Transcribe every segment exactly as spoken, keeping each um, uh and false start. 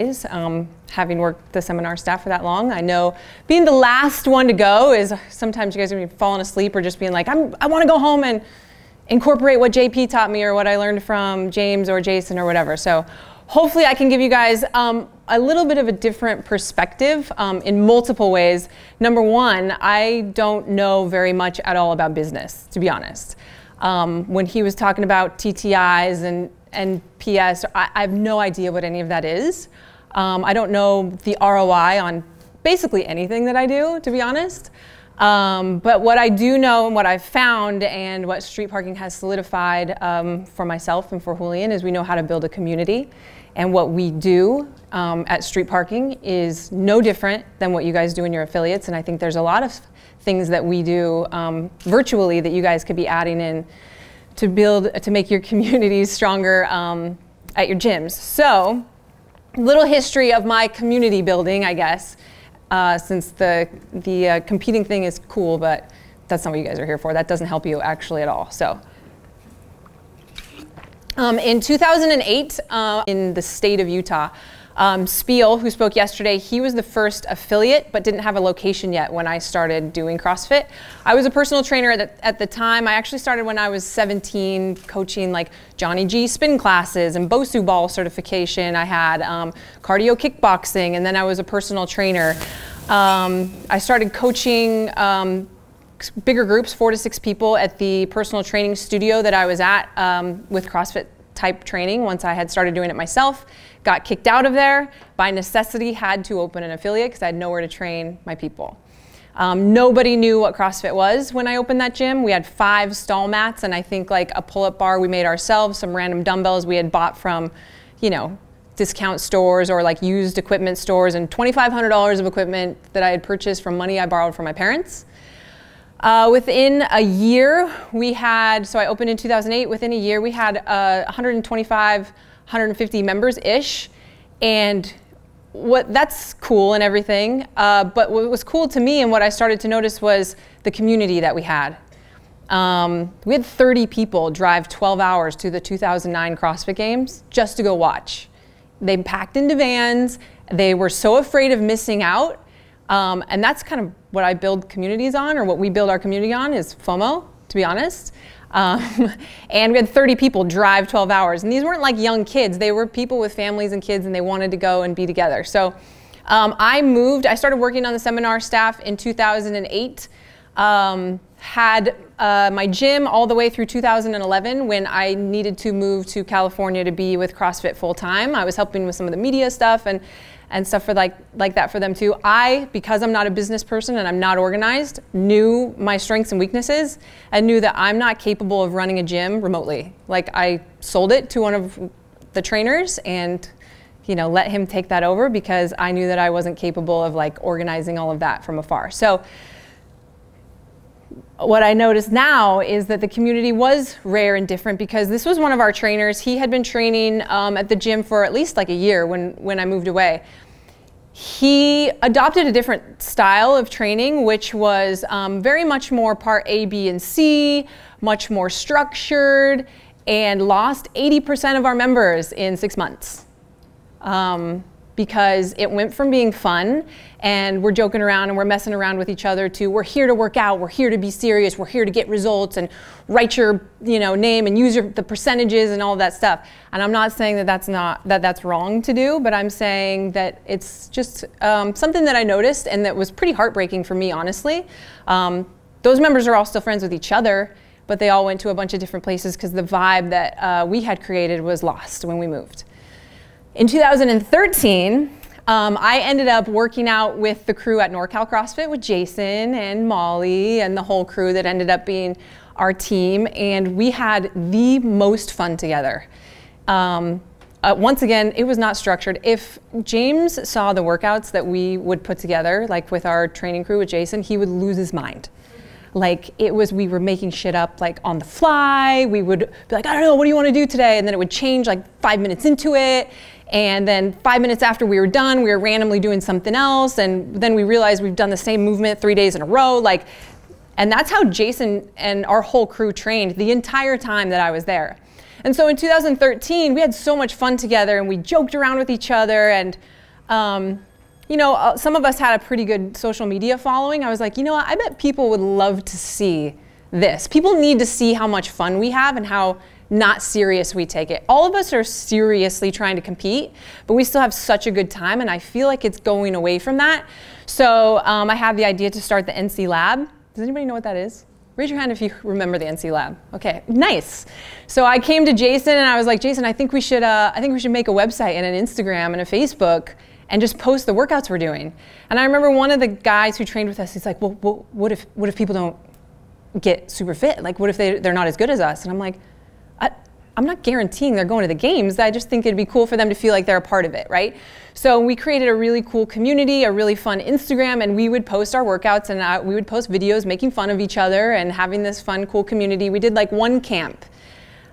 is. Um, having worked the seminar staff for that long, I know being the last one to go is sometimes you guys are gonna be falling asleep or just being like, I'm, I want to go home and incorporate what J P taught me or what I learned from James or Jason or whatever. So hopefully I can give you guys um, a little bit of a different perspective um, in multiple ways. Number one, I don't know very much at all about business, to be honest. Um, when he was talking about T T Is and N P S, I, I have no idea what any of that is. Um, I don't know the R O I on basically anything that I do, to be honest. Um, but what I do know and what I've found and what Street Parking has solidified um, for myself and for Julian is we know how to build a community. And what we do um, at Street Parking is no different than what you guys do in your affiliates. And I think there's a lot of things that we do um, virtually that you guys could be adding in to build, to make your communities stronger um, at your gyms. So, little history of my community building, I guess. Uh, since the, the uh, competing thing is cool, but that's not what you guys are here for. That doesn't help you actually at all. So, um, in two thousand eight, uh, in the state of Utah, um, Spiel, who spoke yesterday, he was the first affiliate, but didn't have a location yet when I started doing CrossFit. I was a personal trainer at the, at the time. I actually started when I was seventeen, coaching like Johnny G spin classes and BOSU ball certification. I had um, cardio kickboxing, and then I was a personal trainer. Um, I started coaching um, bigger groups, four to six people, at the personal training studio that I was at um, with CrossFit type training once I had started doing it myself. Got kicked out of there, by necessity had to open an affiliate because I had nowhere to train my people. Um, nobody knew what CrossFit was when I opened that gym. We had five stall mats and I think like a pull-up bar we made ourselves, some random dumbbells we had bought from, you know, discount stores or like used equipment stores, and twenty-five hundred dollars of equipment that I had purchased from money I borrowed from my parents. Uh, within a year, we had, so I opened in two thousand eight, within a year we had uh, one hundred twenty-five, one hundred fifty members-ish, and what, that's cool and everything, uh, but what was cool to me and what I started to notice was the community that we had. Um, we had thirty people drive twelve hours to the two thousand nine CrossFit Games just to go watch. They packed into vans, they were so afraid of missing out. Um, and that's kind of what I build communities on, or what we build our community on, is FOMO, to be honest. Um, and we had thirty people drive twelve hours. And these weren't like young kids. They were people with families and kids, and they wanted to go and be together. So um, I moved. I started working on the seminar staff in two thousand eight. Um, had uh, my gym all the way through two thousand eleven when I needed to move to California to be with CrossFit full time. I was helping with some of the media stuff and and stuff for like, like that for them too. I, because I'm not a business person and I'm not organized, knew my strengths and weaknesses and knew that I'm not capable of running a gym remotely. Like, I sold it to one of the trainers and, you know, let him take that over because I knew that I wasn't capable of like organizing all of that from afar. So what I notice now is that the community was rare and different, because this was one of our trainers. He had been training um, at the gym for at least like a year when, when I moved away. He adopted a different style of training, which was um, very much more part A, B, and C, much more structured, and lost eighty percent of our members in six months. Um, because it went from being fun and we're joking around and we're messing around with each other to we're here to work out, we're here to be serious, we're here to get results and write your you know, name and use your, the percentages and all that stuff. And I'm not saying that that's, not, that that's wrong to do, but I'm saying that it's just um, something that I noticed and that was pretty heartbreaking for me, honestly. Um, those members are all still friends with each other, but they all went to a bunch of different places because the vibe that uh, we had created was lost when we moved. In two thousand thirteen, um, I ended up working out with the crew at NorCal CrossFit with Jason and Molly and the whole crew that ended up being our team, and we had the most fun together. Um, uh, once again, it was not structured. If James saw the workouts that we would put together, like with our training crew with Jason, he would lose his mind. Like, it was, we were making shit up like on the fly. We would be like, I don't know, what do you want to do today? And then it would change like five minutes into it. And then five minutes after we were done, we were randomly doing something else. And then we realized we've done the same movement three days in a row. Like, and that's how Jason and our whole crew trained the entire time that I was there. And so in two thousand thirteen, we had so much fun together and we joked around with each other. And, um, you know, uh, some of us had a pretty good social media following. I was like, you know what? I bet people would love to see this. People need to see how much fun we have and how not serious we take it. All of us are seriously trying to compete, but we still have such a good time. And I feel like it's going away from that. So um, I had the idea to start the N C Lab. Does anybody know what that is? Raise your hand if you remember the N C Lab. Okay, nice. So I came to Jason and I was like, Jason, I think we should, uh, I think we should make a website and an Instagram and a Facebook and just post the workouts we're doing. And I remember one of the guys who trained with us, he's like, well, well what if, what if people don't get super fit? Like, what if they, they're not as good as us? And I'm like, I, I'm not guaranteeing they're going to the games. I just think it'd be cool for them to feel like they're a part of it, right? So we created a really cool community, a really fun Instagram, and we would post our workouts and uh, we would post videos making fun of each other and having this fun, cool community. We did like one camp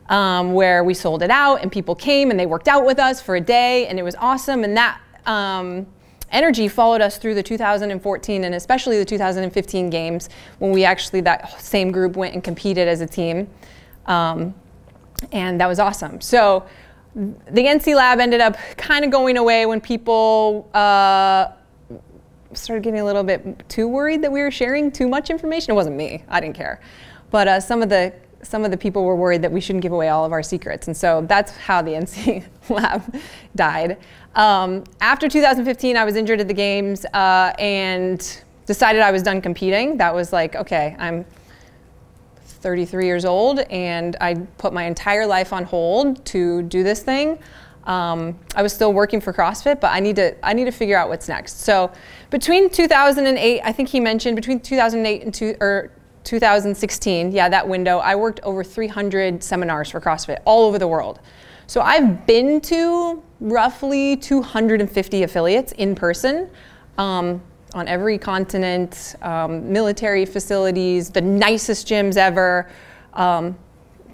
um, where we sold it out and people came and they worked out with us for a day and it was awesome. And that um, energy followed us through the two thousand fourteen and especially the two thousand fifteen games when we actually, that same group went and competed as a team. Um, And that was awesome. So the N C Lab ended up kind of going away when people uh, started getting a little bit too worried that we were sharing too much information. It wasn't me. I didn't care. But uh, some of the some of the people were worried that we shouldn't give away all of our secrets. And so that's how the N C Lab died. Um, after two thousand fifteen, I was injured at the games uh, and decided I was done competing. That was like, okay, I'm thirty-three years old and I put my entire life on hold to do this thing. Um, I was still working for CrossFit, but I need to I need to figure out what's next. So between two thousand eight, I think he mentioned between two thousand eight and two, or two thousand sixteen, yeah, that window, I worked over three hundred seminars for CrossFit all over the world. So I've been to roughly two hundred fifty affiliates in person. Um, on every continent, um, military facilities, the nicest gyms ever. Um,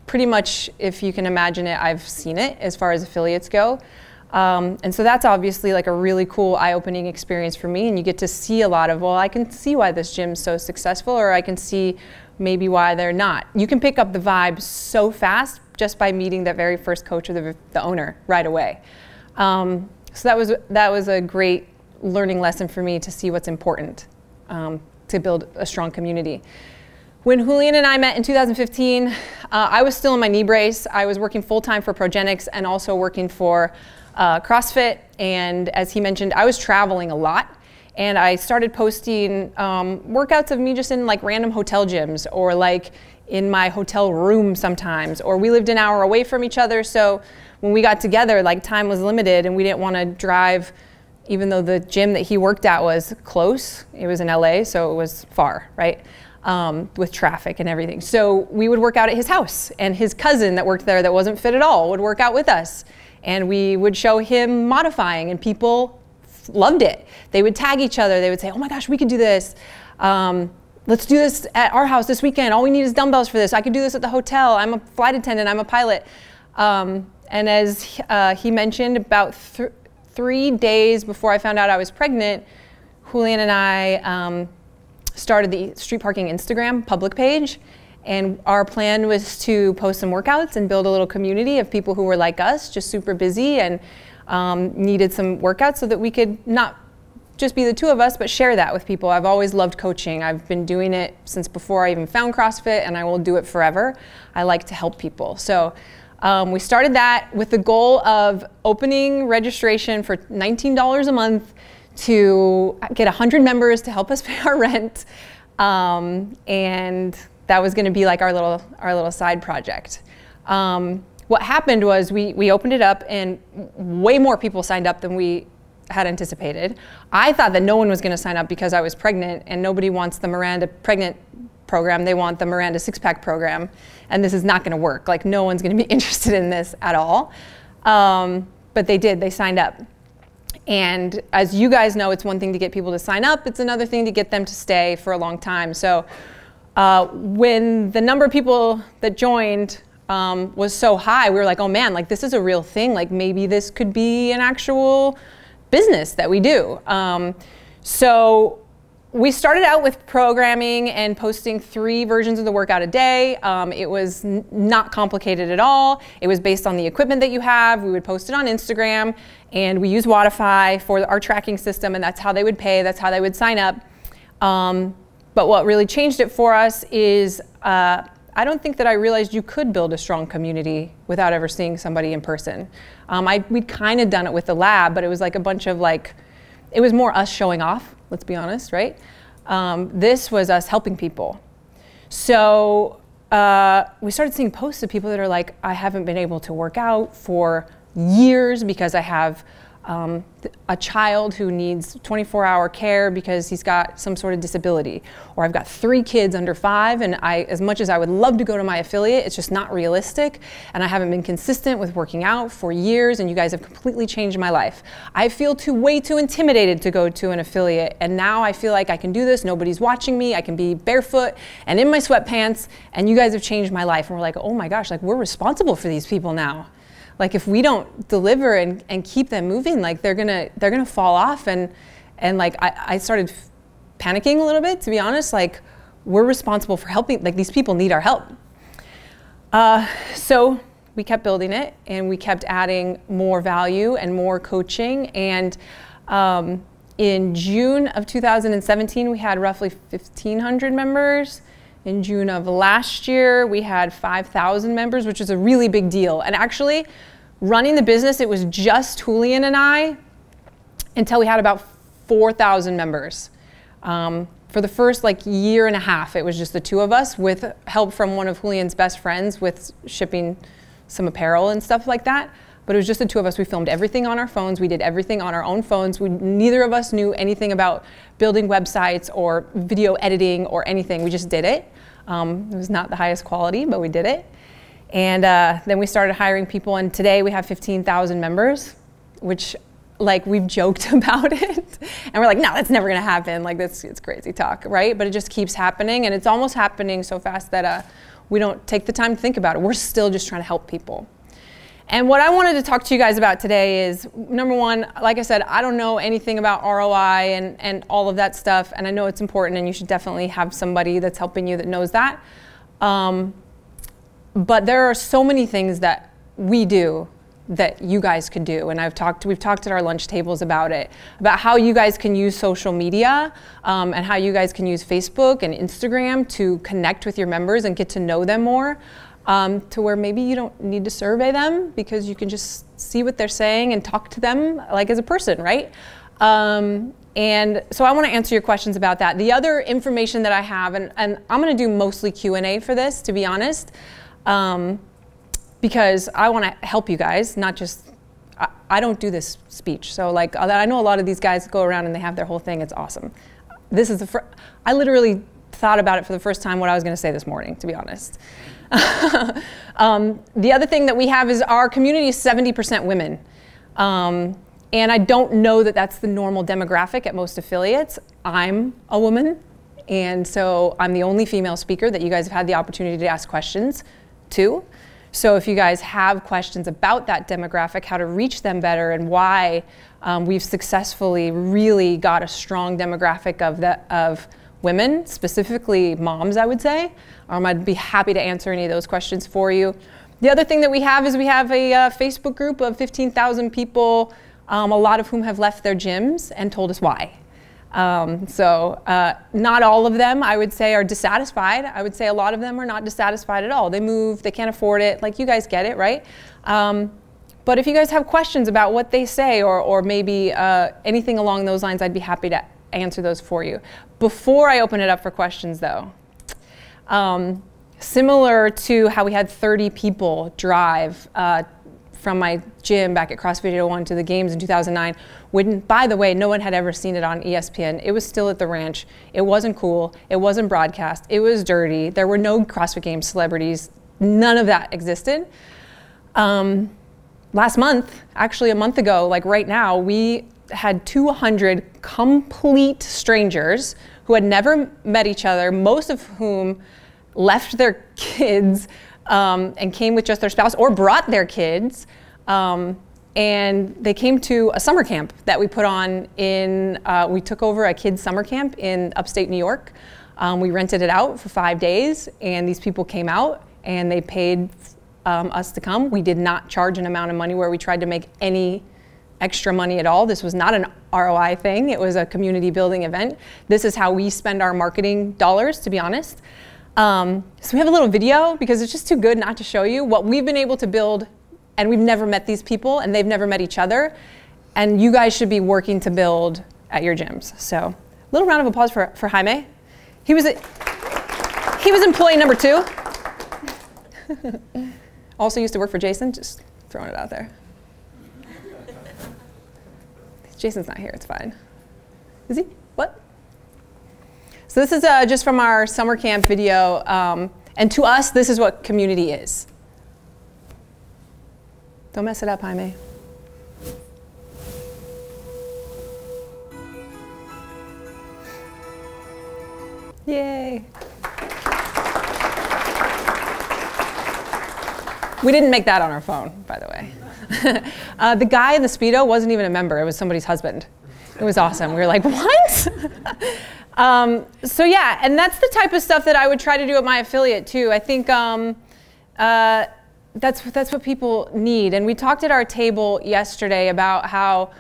pretty much, if you can imagine it, I've seen it as far as affiliates go. Um, and so that's obviously like a really cool eye-opening experience for me. And you get to see a lot of, well, I can see why this gym's so successful, or I can see maybe why they're not. You can pick up the vibe so fast just by meeting that very first coach or the, the owner right away. Um, so that was, that was a great learning lesson for me to see what's important um, to build a strong community. When Julian and I met in two thousand fifteen, uh, I was still in my knee brace. I was working full-time for Progenics and also working for uh, CrossFit. And as he mentioned, I was traveling a lot. And I started posting um, workouts of me just in like random hotel gyms or like in my hotel room sometimes, or we lived an hour away from each other. So when we got together, like time was limited and we didn't want to drive, even though the gym that he worked at was close. It was in L A, so it was far, right? Um, with traffic and everything. So we would work out at his house, and his cousin that worked there that wasn't fit at all would work out with us. And we would show him modifying, and people loved it. They would tag each other. They would say, oh my gosh, we could do this. Um, let's do this at our house this weekend. All we need is dumbbells for this. I could do this at the hotel. I'm a flight attendant, I'm a pilot. Um, and as uh, he mentioned, about three, Three days before I found out I was pregnant, Julian and I um, started the Street Parking Instagram public page. And our plan was to post some workouts and build a little community of people who were like us, just super busy and um, needed some workouts so that we could not just be the two of us, but share that with people. I've always loved coaching. I've been doing it since before I even found CrossFit, and I will do it forever. I like to help people. So. Um, we started that with the goal of opening registration for nineteen dollars a month to get one hundred members to help us pay our rent. Um, and that was going to be like our little, our little side project. Um, what happened was we, we opened it up and way more people signed up than we had anticipated. I thought that no one was going to sign up because I was pregnant, and nobody wants the Miranda pregnant program. They want the Miranda six-pack program, and this is not going to work. Like, no one's going to be interested in this at all. Um, but they did. They signed up. And as you guys know, it's one thing to get people to sign up. It's another thing to get them to stay for a long time. So uh, when the number of people that joined um, was so high, we were like, oh man, like this is a real thing. Like maybe this could be an actual business that we do. Um, so we started out with programming and posting three versions of the workout a day. Um, it was n not complicated at all. It was based on the equipment that you have. We would post it on Instagram, and we use Watify for our tracking system, and that's how they would pay. That's how they would sign up. Um, but what really changed it for us is uh, I don't think that I realized you could build a strong community without ever seeing somebody in person. Um, I, we'd kind of done it with the lab, but it was like a bunch of like, it was more us showing off. Let's be honest, right? Um, this was us helping people. So uh, we started seeing posts of people that are like, I haven't been able to work out for years because I have um, a child who needs twenty-four hour care because he's got some sort of disability. Or I've got three kids under five, and I, as much as I would love to go to my affiliate, it's just not realistic. And I haven't been consistent with working out for years, and you guys have completely changed my life. I feel too, way too intimidated to go to an affiliate, and now I feel like I can do this. Nobody's watching me. I can be barefoot and in my sweatpants, and you guys have changed my life. And we're like, oh my gosh, like we're responsible for these people now. Like if we don't deliver and, and keep them moving, like they're gonna they're gonna fall off, and and like I, I started panicking a little bit, to be honest. Like we're responsible for helping, like these people need our help. Uh, so we kept building it, and we kept adding more value and more coaching. And um, in June of two thousand seventeen, we had roughly fifteen hundred members. In June of last year, we had five thousand members, which is a really big deal. And actually, running the business, it was just Julian and I until we had about four thousand members. Um, for the first like year and a half, it was just the two of us with help from one of Julian's best friends with shipping some apparel and stuff like that. But it was just the two of us. We filmed everything on our phones. We did everything on our own phones. We, neither of us knew anything about building websites or video editing or anything. We just did it. Um, it was not the highest quality, but we did it. And uh, then we started hiring people, and today we have fifteen thousand members, which like we've joked about it. And we're like, no, that's never gonna happen. Like that's, it's crazy talk, right? But it just keeps happening, and it's almost happening so fast that uh, we don't take the time to think about it. We're still just trying to help people. And what I wanted to talk to you guys about today is, number one, like I said, I don't know anything about R O I and, and all of that stuff, and I know it's important, and you should definitely have somebody that's helping you that knows that. Um, but there are so many things that we do that you guys could do, and I've talked, we've talked at our lunch tables about it, about how you guys can use social media um, and how you guys can use Facebook and Instagram to connect with your members and get to know them more. Um, to where maybe you don't need to survey them because you can just see what they're saying and talk to them like as a person, right? Um, and so I want to answer your questions about that. The other information that I have, and, and I'm going to do mostly Q and A for this, to be honest, um, because I want to help you guys, not just, I, I don't do this speech. So like, I know a lot of these guys go around and they have their whole thing. It's awesome. This is the first, I literally thought about it for the first time what I was going to say this morning, to be honest. um, the other thing that we have is our community is seventy percent women. Um, and I don't know that that's the normal demographic at most affiliates. I'm a woman, and so I'm the only female speaker that you guys have had the opportunity to ask questions to. So if you guys have questions about that demographic, how to reach them better, and why um, we've successfully really got a strong demographic of the, of women, specifically moms, I would say. Um, I'd be happy to answer any of those questions for you. The other thing that we have is we have a uh, Facebook group of fifteen thousand people, um, a lot of whom have left their gyms and told us why. Um, so uh, not all of them, I would say, are dissatisfied. I would say a lot of them are not dissatisfied at all. They move, they can't afford it, like you guys get it, right? Um, but if you guys have questions about what they say, or, or maybe uh, anything along those lines, I'd be happy to answer those for you. Before I open it up for questions though, um, similar to how we had thirty people drive uh, from my gym back at CrossFit eight oh one to the games in two thousand nine, when, by the way, no one had ever seen it on E S P N. It was still at the ranch. It wasn't cool. It wasn't broadcast. It was dirty. There were no CrossFit Games celebrities. None of that existed. Um, last month, actually a month ago, like right now, we had two hundred complete strangers who had never met each other, most of whom left their kids um, and came with just their spouse or brought their kids um, and they came to a summer camp that we put on in, uh, we took over a kids' summer camp in upstate New York. Um, we rented it out for five days, and these people came out and they paid um, us to come. We did not charge an amount of money where we tried to make any extra money at all. This was not an R O I thing. It was a community building event. This is how we spend our marketing dollars, to be honest. Um, so we have a little video because it's just too good not to show you what we've been able to build, and we've never met these people and they've never met each other, and you guys should be working to build at your gyms. So a little round of applause for, for Jaime. He was, a, he was employee number two. Also used to work for Jason, just throwing it out there. Jason's not here, it's fine. Is he? What? So this is uh, just from our summer camp video. Um, and to us, this is what community is. Don't mess it up, Jaime. Yay. We didn't make that on our phone, by the way. uh, the guy in the Speedo wasn't even a member. It was somebody's husband. It was awesome. We were like, what? um, so yeah, and that's the type of stuff that I would try to do at my affiliate too. I think um, uh, that's, that's what people need. And we talked at our table yesterday about how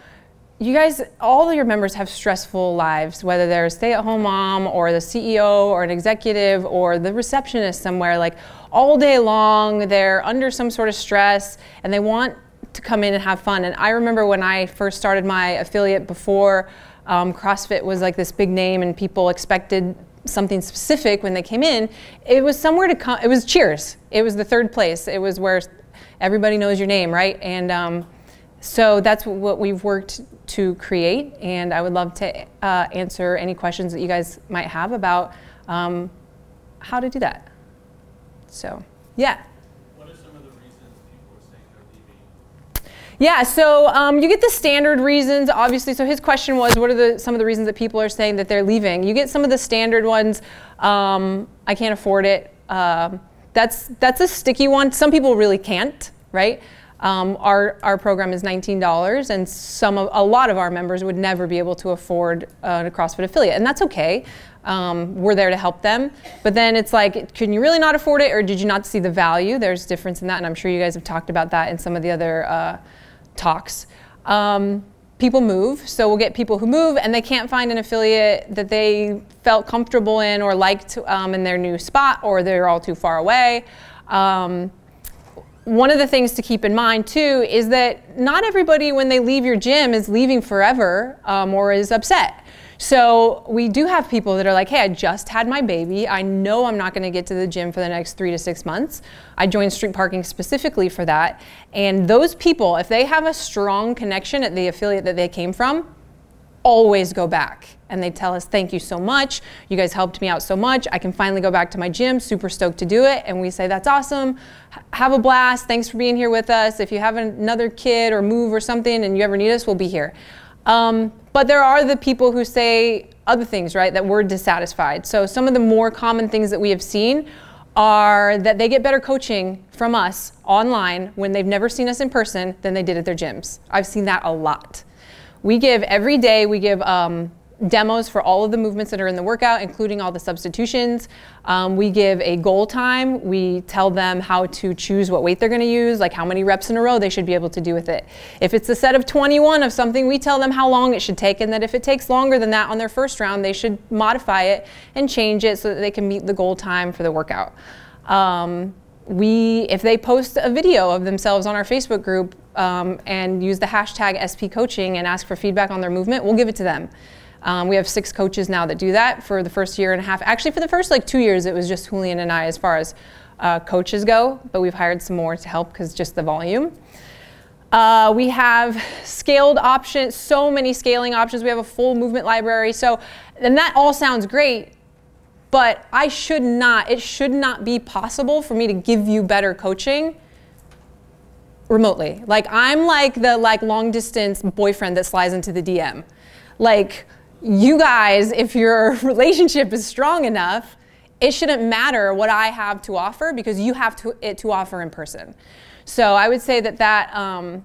you guys, all of your members have stressful lives, whether they're a stay-at-home mom or the C E O or an executive or the receptionist somewhere. Like all day long, they're under some sort of stress and they want to come in and have fun. And I remember when I first started my affiliate before um, CrossFit was like this big name and people expected something specific when they came in, it was somewhere to come, it was Cheers. It was the third place. It was where everybody knows your name, right? And um, so that's what we've worked to create, and I would love to uh, answer any questions that you guys might have about um, how to do that. So, yeah. What are some of the reasons people are saying they're leaving? Yeah, so um, you get the standard reasons, obviously. So his question was, what are the, some of the reasons that people are saying that they're leaving? You get some of the standard ones. Um, I can't afford it. Uh, that's, that's a sticky one. Some people really can't, right? Um, our, our program is nineteen dollars, and some of, a lot of our members would never be able to afford uh, a CrossFit affiliate, and that's okay. Um, we're there to help them. But then it's like, can you really not afford it, or did you not see the value? There's a difference in that, and I'm sure you guys have talked about that in some of the other uh, talks. Um, people move, so we'll get people who move, and they can't find an affiliate that they felt comfortable in or liked um, in their new spot, or they're all too far away. Um, One of the things to keep in mind too is that not everybody when they leave your gym is leaving forever um, or is upset. So we do have people that are like, hey, I just had my baby. I know I'm not gonna get to the gym for the next three to six months. I joined Street Parking specifically for that. And those people, if they have a strong connection at the affiliate that they came from, always go back. And they tell us, thank you so much. You guys helped me out so much. I can finally go back to my gym, super stoked to do it. And we say, that's awesome. H- have a blast. Thanks for being here with us. If you have another kid or move or something and you ever need us, we'll be here. Um, but there are the people who say other things, right, that we're dissatisfied. So some of the more common things that we have seen are that they get better coaching from us online when they've never seen us in person than they did at their gyms. I've seen that a lot. We give every day, we give, um, demos for all of the movements that are in the workout, including all the substitutions. Um, we give a goal time. We tell them how to choose what weight they're going to use, like how many reps in a row they should be able to do with it. If it's a set of twenty-one of something, we tell them how long it should take, and that if it takes longer than that on their first round, they should modify it and change it so that they can meet the goal time for the workout. Um, we, if they post a video of themselves on our Facebook group um, and use the hashtag S P coaching and ask for feedback on their movement, we'll give it to them. Um, we have six coaches now that do that for the first year and a half. Actually, for the first like two years, it was just Julian and I as far as uh, coaches go, but we've hired some more to help because just the volume. Uh, we have scaled options, so many scaling options. We have a full movement library. So, and that all sounds great, but I should not, it should not be possible for me to give you better coaching remotely. Like I'm like the like long distance boyfriend that slides into the D M. Like, you guys, if your relationship is strong enough, it shouldn't matter what I have to offer because you have to, it to offer in person. So I would say that that um,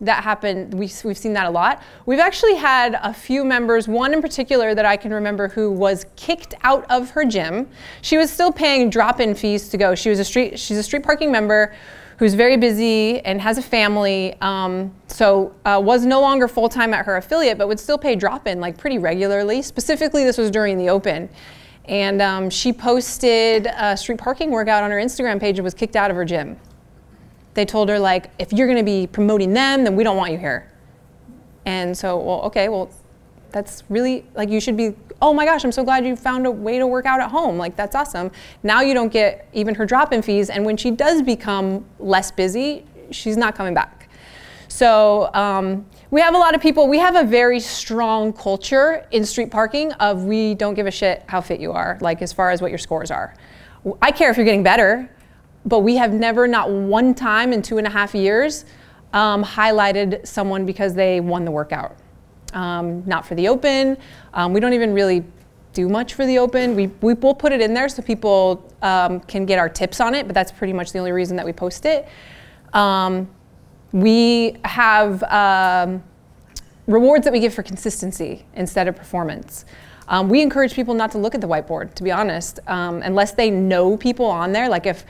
that happened, we, we've seen that a lot. We've actually had a few members, one in particular that I can remember who was kicked out of her gym. She was still paying drop-in fees to go. She was a street, she's a street parking member who's very busy and has a family, um, so uh, was no longer full-time at her affiliate, but would still pay drop-in like pretty regularly. Specifically, this was during the open. And um, she posted a street parking workout on her Instagram page and was kicked out of her gym. They told her, like, if you're gonna be promoting them, then we don't want you here. And so, well, okay, well, that's really, like, you should be, oh my gosh, I'm so glad you found a way to work out at home. Like, that's awesome. Now you don't get even her drop-in fees, and when she does become less busy, she's not coming back. So um, we have a lot of people, we have a very strong culture in street parking of we don't give a shit how fit you are, like as far as what your scores are. I care if you're getting better, but we have never, not one time in two and a half years, um, highlighted someone because they won the workout. Um, not for the open. Um, we don't even really do much for the open. We, we will put it in there so people um, can get our tips on it, but that's pretty much the only reason that we post it. Um, we have um, rewards that we give for consistency instead of performance. Um, we encourage people not to look at the whiteboard, to be honest, um, unless they know people on there. Like if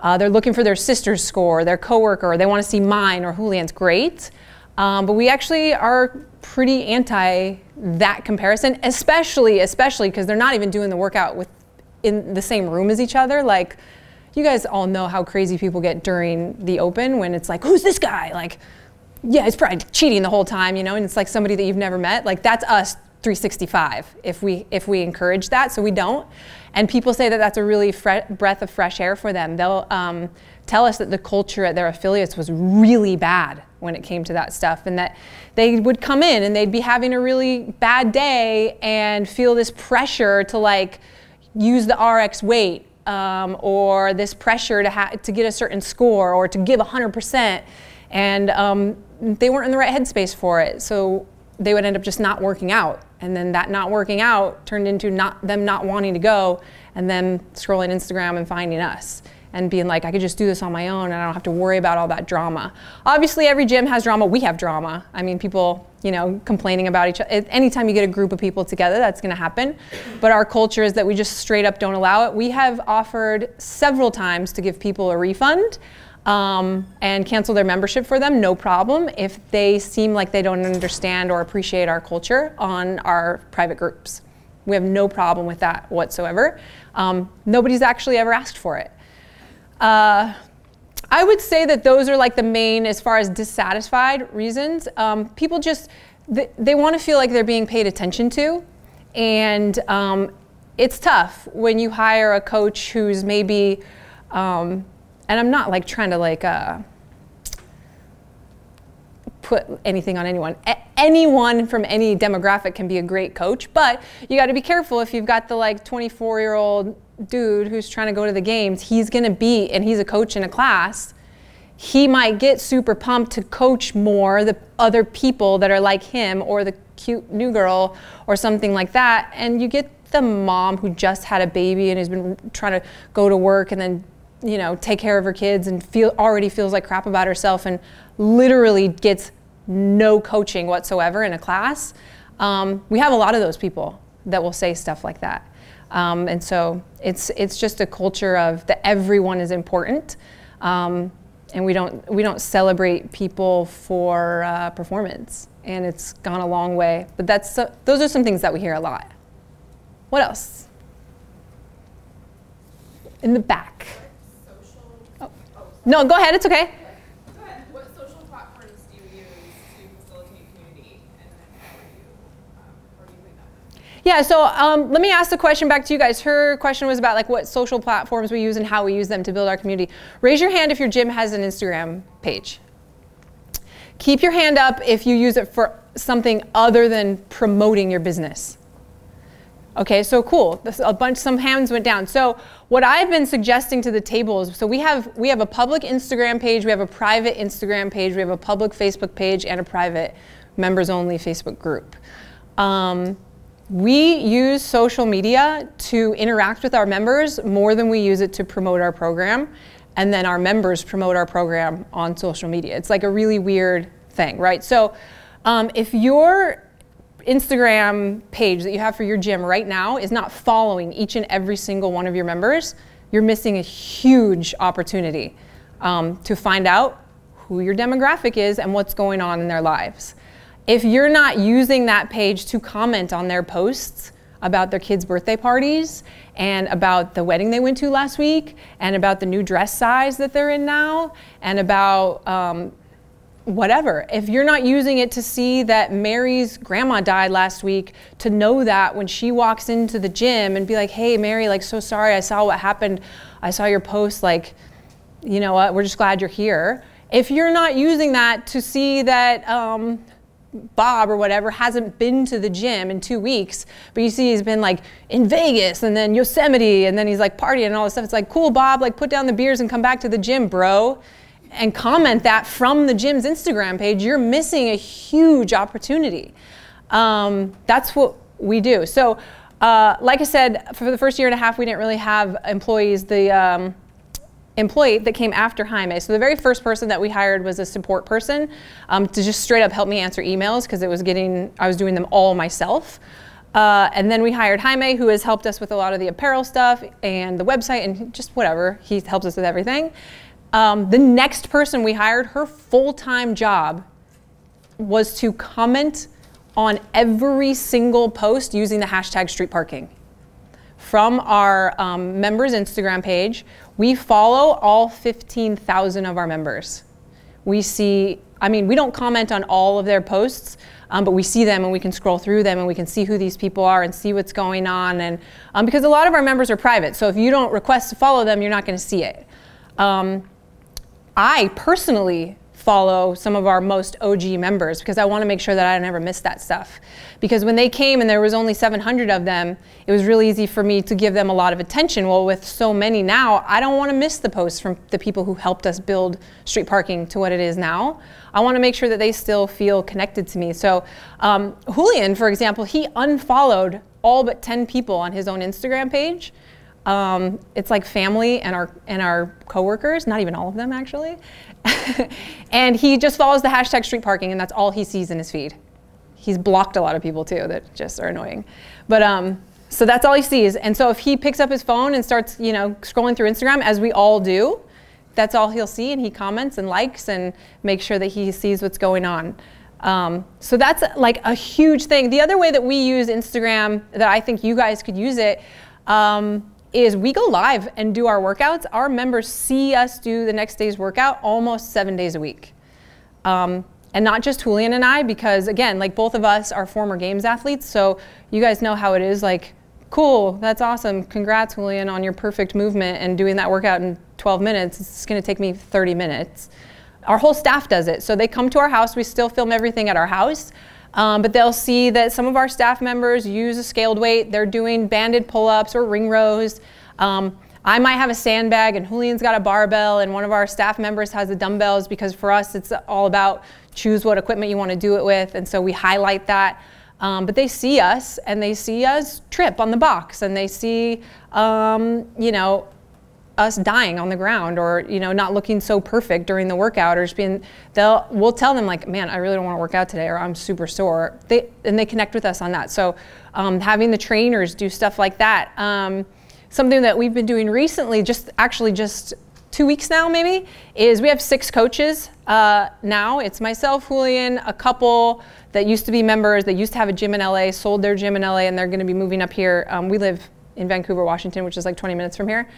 uh, they're looking for their sister's score, their coworker, or they want to see mine or Julian's, great. Um, but we actually are pretty anti that comparison, especially, especially because they're not even doing the workout with in the same room as each other. Like, you guys all know how crazy people get during the open when it's like, who's this guy? Like, yeah, it's probably cheating the whole time, you know, and it's like somebody that you've never met. Like, that's us three sixty-five if we, if we encourage that, so we don't. And people say that that's a really breath of fresh air for them. They'll um, tell us that the culture at their affiliates was really bad when it came to that stuff, and that they would come in and they'd be having a really bad day and feel this pressure to like use the R X weight um, or this pressure to, ha to get a certain score or to give one hundred percent, and um, they weren't in the right headspace for it, so they would end up just not working out, and then that not working out turned into not them not wanting to go and then scrolling Instagram and finding us and being like, I could just do this on my own and I don't have to worry about all that drama. Obviously, every gym has drama. We have drama. I mean, people, you know, complaining about each other. Anytime you get a group of people together, that's gonna happen. But our culture is that we just straight up don't allow it. We have offered several times to give people a refund um, and cancel their membership for them, no problem, if they seem like they don't understand or appreciate our culture on our private groups. We have no problem with that whatsoever. Um, nobody's actually ever asked for it. Uh, I would say that those are like the main, as far as dissatisfied reasons. Um, people just, they, they want to feel like they're being paid attention to, and um, it's tough when you hire a coach who's maybe, um, and I'm not like trying to like uh, put anything on anyone. A anyone from any demographic can be a great coach, but you got to be careful if you've got the like twenty-four year old dude who's trying to go to the games. He's gonna be, and he's a coach in a class, he might get super pumped to coach more the other people that are like him or the cute new girl or something like that, and you get the mom who just had a baby and has been trying to go to work and then, you know, take care of her kids and feel already feels like crap about herself and literally gets no coaching whatsoever in a class. Um, we have a lot of those people that will say stuff like that. Um, and so it's it's just a culture of that everyone is important, um, and we don't we don't celebrate people for uh, performance, and it's gone a long way. But that's uh, those are some things that we hear a lot. What else? In the back. Social, oh. Oh, no, go ahead. It's okay. Go ahead. What social platforms do you use to facilitate community, and how are you um, how are you doing that? Yeah, so um, let me ask the question back to you guys. Her question was about like what social platforms we use and how we use them to build our community. Raise your hand if your gym has an Instagram page. Keep your hand up if you use it for something other than promoting your business. Okay, so cool. This, a bunch, some hands went down. So what I've been suggesting to the table is, so we have we have a public Instagram page, we have a private Instagram page, we have a public Facebook page, and a private members-only Facebook group. Um, We use social media to interact with our members more than we use it to promote our program, and then our members promote our program on social media. It's like a really weird thing, right? So um, if your Instagram page that you have for your gym right now is not following each and every single one of your members, you're missing a huge opportunity um, to find out who your demographic is and what's going on in their lives. If you're not using that page to comment on their posts about their kids' birthday parties and about the wedding they went to last week and about the new dress size that they're in now and about um, whatever. If you're not using it to see that Mary's grandma died last week, to know that when she walks into the gym and be like, hey, Mary, like, so sorry, I saw what happened. I saw your post, like, you know what, we're just glad you're here. If you're not using that to see that um, Bob or whatever hasn't been to the gym in two weeks, but you see he's been like in Vegas and then Yosemite and then he's like partying and all this stuff. It's like, cool, Bob, like put down the beers and come back to the gym, bro. And comment that from the gym's Instagram page. You're missing a huge opportunity. Um, that's what we do. So uh, like I said, for the first year and a half, we didn't really have employees. The um, employee that came after Jaime. So the very first person that we hired was a support person um, to just straight up help me answer emails because it was getting, I was doing them all myself. Uh, and then we hired Jaime, who has helped us with a lot of the apparel stuff and the website and just whatever. He helps us with everything. Um, the next person we hired, her full-time job was to comment on every single post using the hashtag Street Parking. From our um, members' Instagram page, we follow all fifteen thousand of our members. We see, I mean, we don't comment on all of their posts, um, but we see them and we can scroll through them and we can see who these people are and see what's going on. And um, because a lot of our members are private, so if you don't request to follow them, you're not going to see it. Um, I personally follow some of our most O G members because I want to make sure that I never miss that stuff. Because when they came and there was only seven hundred of them, it was really easy for me to give them a lot of attention. Well, with so many now, I don't want to miss the posts from the people who helped us build Street Parking to what it is now. I want to make sure that they still feel connected to me. So um, Julian, for example, he unfollowed all but ten people on his own Instagram page. Um, it's like family and our, and our coworkers, not even all of them actually. And he just follows the hashtag Street Parking and that's all he sees in his feed. He's blocked a lot of people too that just are annoying. But um, so that's all he sees. And so if he picks up his phone and starts, you know, scrolling through Instagram, as we all do, that's all he'll see, and he comments and likes and makes sure that he sees what's going on. Um, so that's like a huge thing. The other way that we use Instagram that I think you guys could use it, um, is we go live and do our workouts. Our members see us do the next day's workout almost seven days a week. Um, and not just Julian and I, because again, like both of us are former games athletes, so you guys know how it is, like, cool, that's awesome. Congrats, Julian, on your perfect movement and doing that workout in twelve minutes. It's gonna take me thirty minutes. Our whole staff does it. So they come to our house, we still film everything at our house. Um, but they'll see that some of our staff members use a scaled weight. They're doing banded pull-ups or ring rows. Um, I might have a sandbag and Julian's got a barbell and one of our staff members has the dumbbells, because for us it's all about choose what equipment you want to do it with, and so we highlight that. Um, but they see us and they see us trip on the box and they see um, you know, us dying on the ground or, you know, not looking so perfect during the workout, or just being, they'll, we'll tell them like, man, I really don't want to work out today, or I'm super sore. They, and they connect with us on that. So um, having the trainers do stuff like that. Um, something that we've been doing recently, just actually just two weeks now maybe, is we have six coaches uh, now. It's myself, Julian, a couple that used to be members that used to have a gym in L A, sold their gym in L A, and they're going to be moving up here. Um, we live in Vancouver, Washington, which is like twenty minutes from here.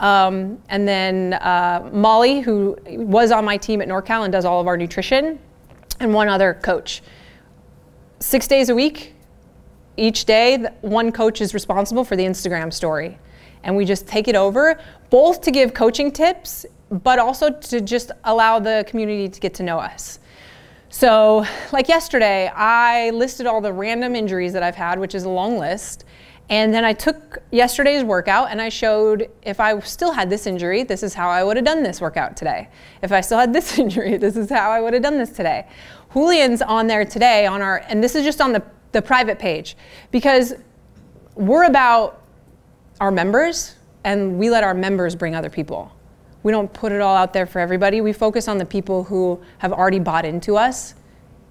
Um, and then uh, Molly, who was on my team at NorCal and does all of our nutrition, and one other coach. Six days a week, each day, one coach is responsible for the Instagram story. And we just take it over, both to give coaching tips, but also to just allow the community to get to know us. So like yesterday, I listed all the random injuries that I've had, which is a long list. And then I took yesterday's workout and I showed, if I still had this injury, this is how I would have done this workout today. If I still had this injury, this is how I would have done this today. Julian's on there today on our, and this is just on the, the private page, because we're about our members and we let our members bring other people. We don't put it all out there for everybody. We focus on the people who have already bought into us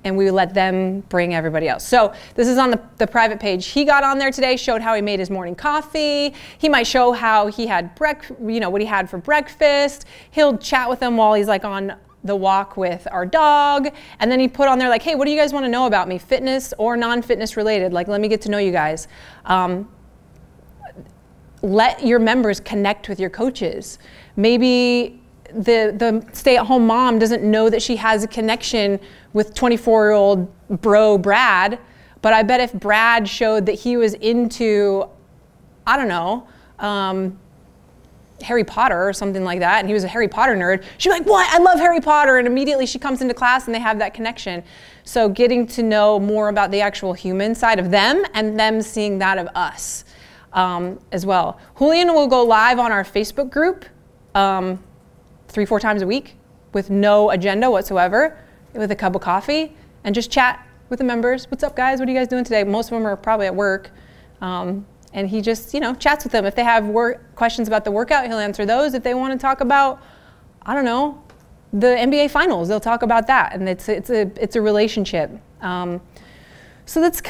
and we let them bring everybody else. So this is on the, the private page. He got on there today, showed how he made his morning coffee. He might show how he had brec you know, what he had for breakfast. He'll chat with them while he's like on the walk with our dog. And then he put on there like, hey, what do you guys want to know about me? Fitness or non-fitness related? Like, let me get to know you guys. Um, let your members connect with your coaches. Maybe the, the stay-at-home mom doesn't know that she has a connection with twenty-four-year-old bro Brad, but I bet if Brad showed that he was into, I don't know, um, Harry Potter or something like that, and he was a Harry Potter nerd, she'd be like, what? I love Harry Potter. And immediately she comes into class and they have that connection. So getting to know more about the actual human side of them and them seeing that of us um, as well. Julian will go live on our Facebook group um, three, four times a week with no agenda whatsoever, with a cup of coffee, and just chat with the members. What's up, guys? What are you guys doing today? Most of them are probably at work. Um, And he just, you know, chats with them. If they have work questions about the workout, he'll answer those. If they want to talk about, I don't know, the N B A finals, they'll talk about that. And it's, it's, a, it's a relationship. Um, so that's,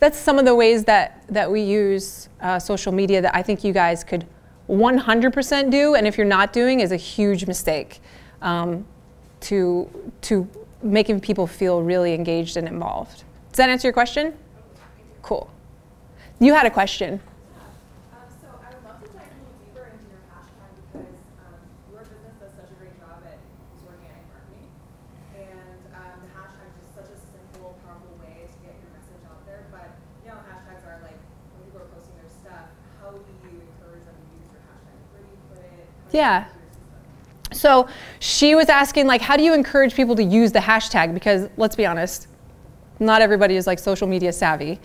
that's some of the ways that, that we use uh, social media that I think you guys could one hundred percent do. And if you're not doing, is a huge mistake um, to, to making people feel really engaged and involved. Does that answer your question? Cool. You had a question. Yeah. So she was asking, like, how do you encourage people to use the hashtag? Because let's be honest, not everybody is like social media savvy.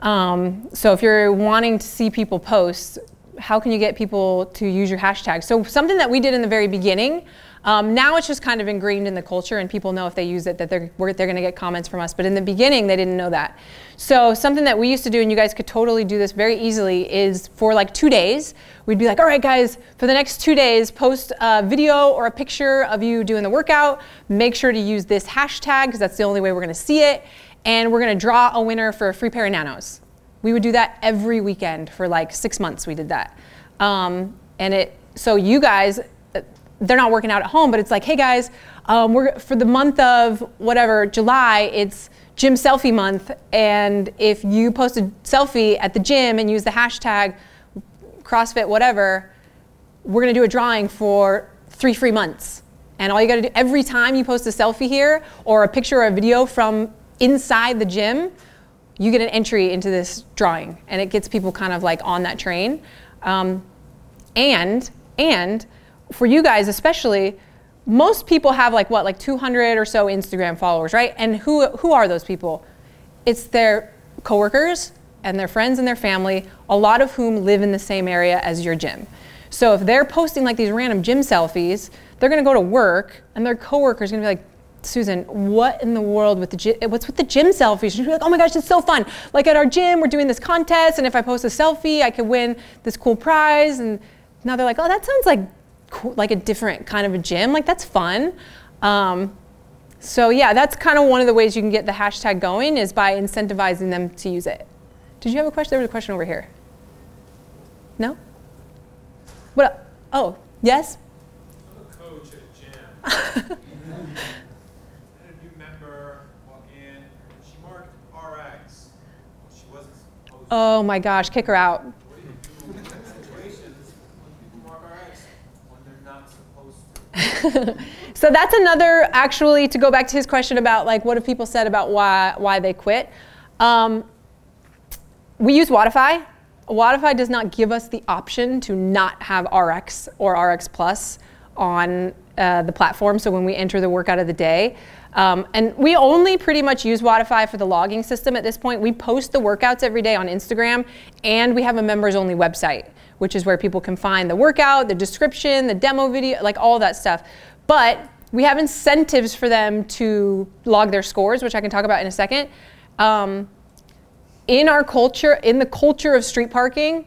Um, so if you're wanting to see people post, how can you get people to use your hashtag? So something that we did in the very beginning, um, now it's just kind of ingrained in the culture and people know if they use it that they're, they're going to get comments from us. But in the beginning, they didn't know that. So something that we used to do, and you guys could totally do this very easily, is for like two days, we'd be like, all right, guys, for the next two days, post a video or a picture of you doing the workout. Make sure to use this hashtag because that's the only way we're going to see it. And we're going to draw a winner for a free pair of Nanos. We would do that every weekend for like six months. We did that. Um, and it, so you guys, they're not working out at home, but it's like, hey guys, um, we're, for the month of whatever, July, it's gym selfie month. And if you post a selfie at the gym and use the hashtag CrossFit whatever, we're going to do a drawing for three free months. And all you got to do every time you post a selfie here or a picture or a video from inside the gym, you get an entry into this drawing, and it gets people kind of like on that train. Um, and and for you guys especially, most people have like what, like two hundred or so Instagram followers, right? And who who are those people? It's their coworkers and their friends and their family, a lot of whom live in the same area as your gym. So if they're posting like these random gym selfies, they're going to go to work, and their coworkers are going to be like, Susan, what in the world with the gym, what's with the gym selfies? She'd be like, oh my gosh, it's so fun. Like at our gym, we're doing this contest, and if I post a selfie, I could win this cool prize. And now they're like, oh, that sounds like cool, like a different kind of a gym. Like that's fun. Um, so yeah, that's kind of one of the ways you can get the hashtag going, is by incentivizing them to use it. Did you have a question? There was a question over here. No? What? Oh, yes? I'm a coach at a gym. Oh my gosh, kick her out. What do you do in situations when people mark R X when they're not supposed to? So that's another, actually, to go back to his question about like what have people said about why why they quit. Um, we use Watify. Watify does not give us the option to not have R X or R X Plus on uh, the platform. So when we enter the workout of the day, Um, and we only pretty much use Wodify for the logging system at this point. We post the workouts every day on Instagram, and we have a members only website, which is where people can find the workout, the description, the demo video, like all that stuff. But we have incentives for them to log their scores, which I can talk about in a second. Um, in our culture, in the culture of street parking,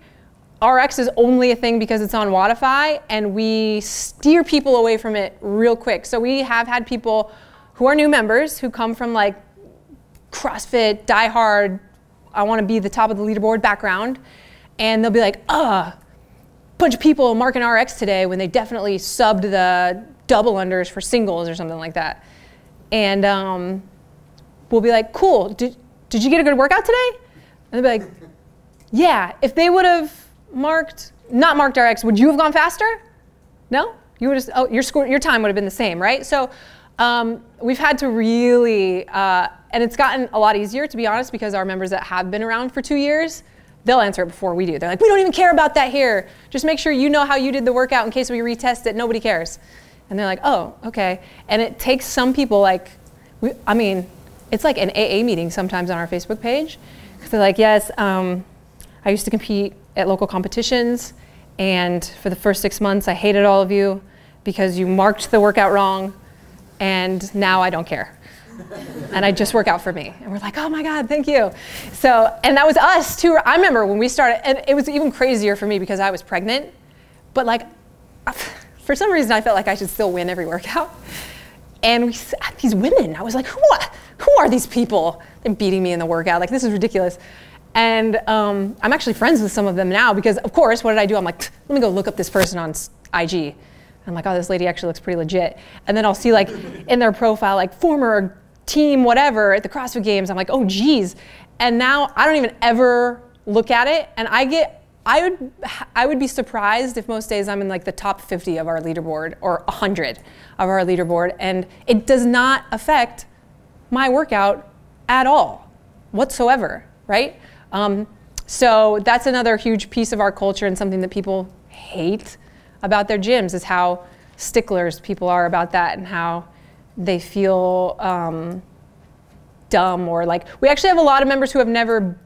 R X is only a thing because it's on Wodify, and we steer people away from it real quick. So we have had people who are new members who come from like CrossFit, diehard, I want to be the top of the leaderboard background, and they'll be like, ah, bunch of people marking R X today when they definitely subbed the double unders for singles or something like that. And um, we'll be like, cool, did, did you get a good workout today? And they'll be like, yeah, if they would have marked, not marked R X, would you have gone faster? No? You would have, oh, your, score, your time would have been the same, right? So um, we've had to really, uh, and it's gotten a lot easier, to be honest, because our members that have been around for two years, they'll answer it before we do. They're like, we don't even care about that here. Just make sure you know how you did the workout in case we retest it. Nobody cares. And they're like, oh, okay. And it takes some people like, we, I mean, it's like an A A meeting sometimes on our Facebook page. Because they're like, yes, um, I used to compete at local competitions. And for the first six months, I hated all of you because you marked the workout wrong. And now I don't care. And I just work out for me. And we're like, oh my God, thank you. So, and that was us too. I remember when we started, and it was even crazier for me because I was pregnant. But like, for some reason, I felt like I should still win every workout. And we, these women, I was like, who are, who are these people? They're beating me in the workout. Like, this is ridiculous. And um, I'm actually friends with some of them now because, of course, what did I do? I'm like, let me go look up this person on I G. I'm like, oh, this lady actually looks pretty legit. And then I'll see like in their profile, like former team whatever at the CrossFit Games. I'm like, oh geez. And now I don't even ever look at it. And I get, I would, I would be surprised if most days I'm in like the top fifty of our leaderboard or one hundred of our leaderboard. And it does not affect my workout at all, whatsoever, right? Um, so that's another huge piece of our culture and something that people hate about their gyms is how sticklers people are about that and how they feel um, dumb or like, we actually have a lot of members who have never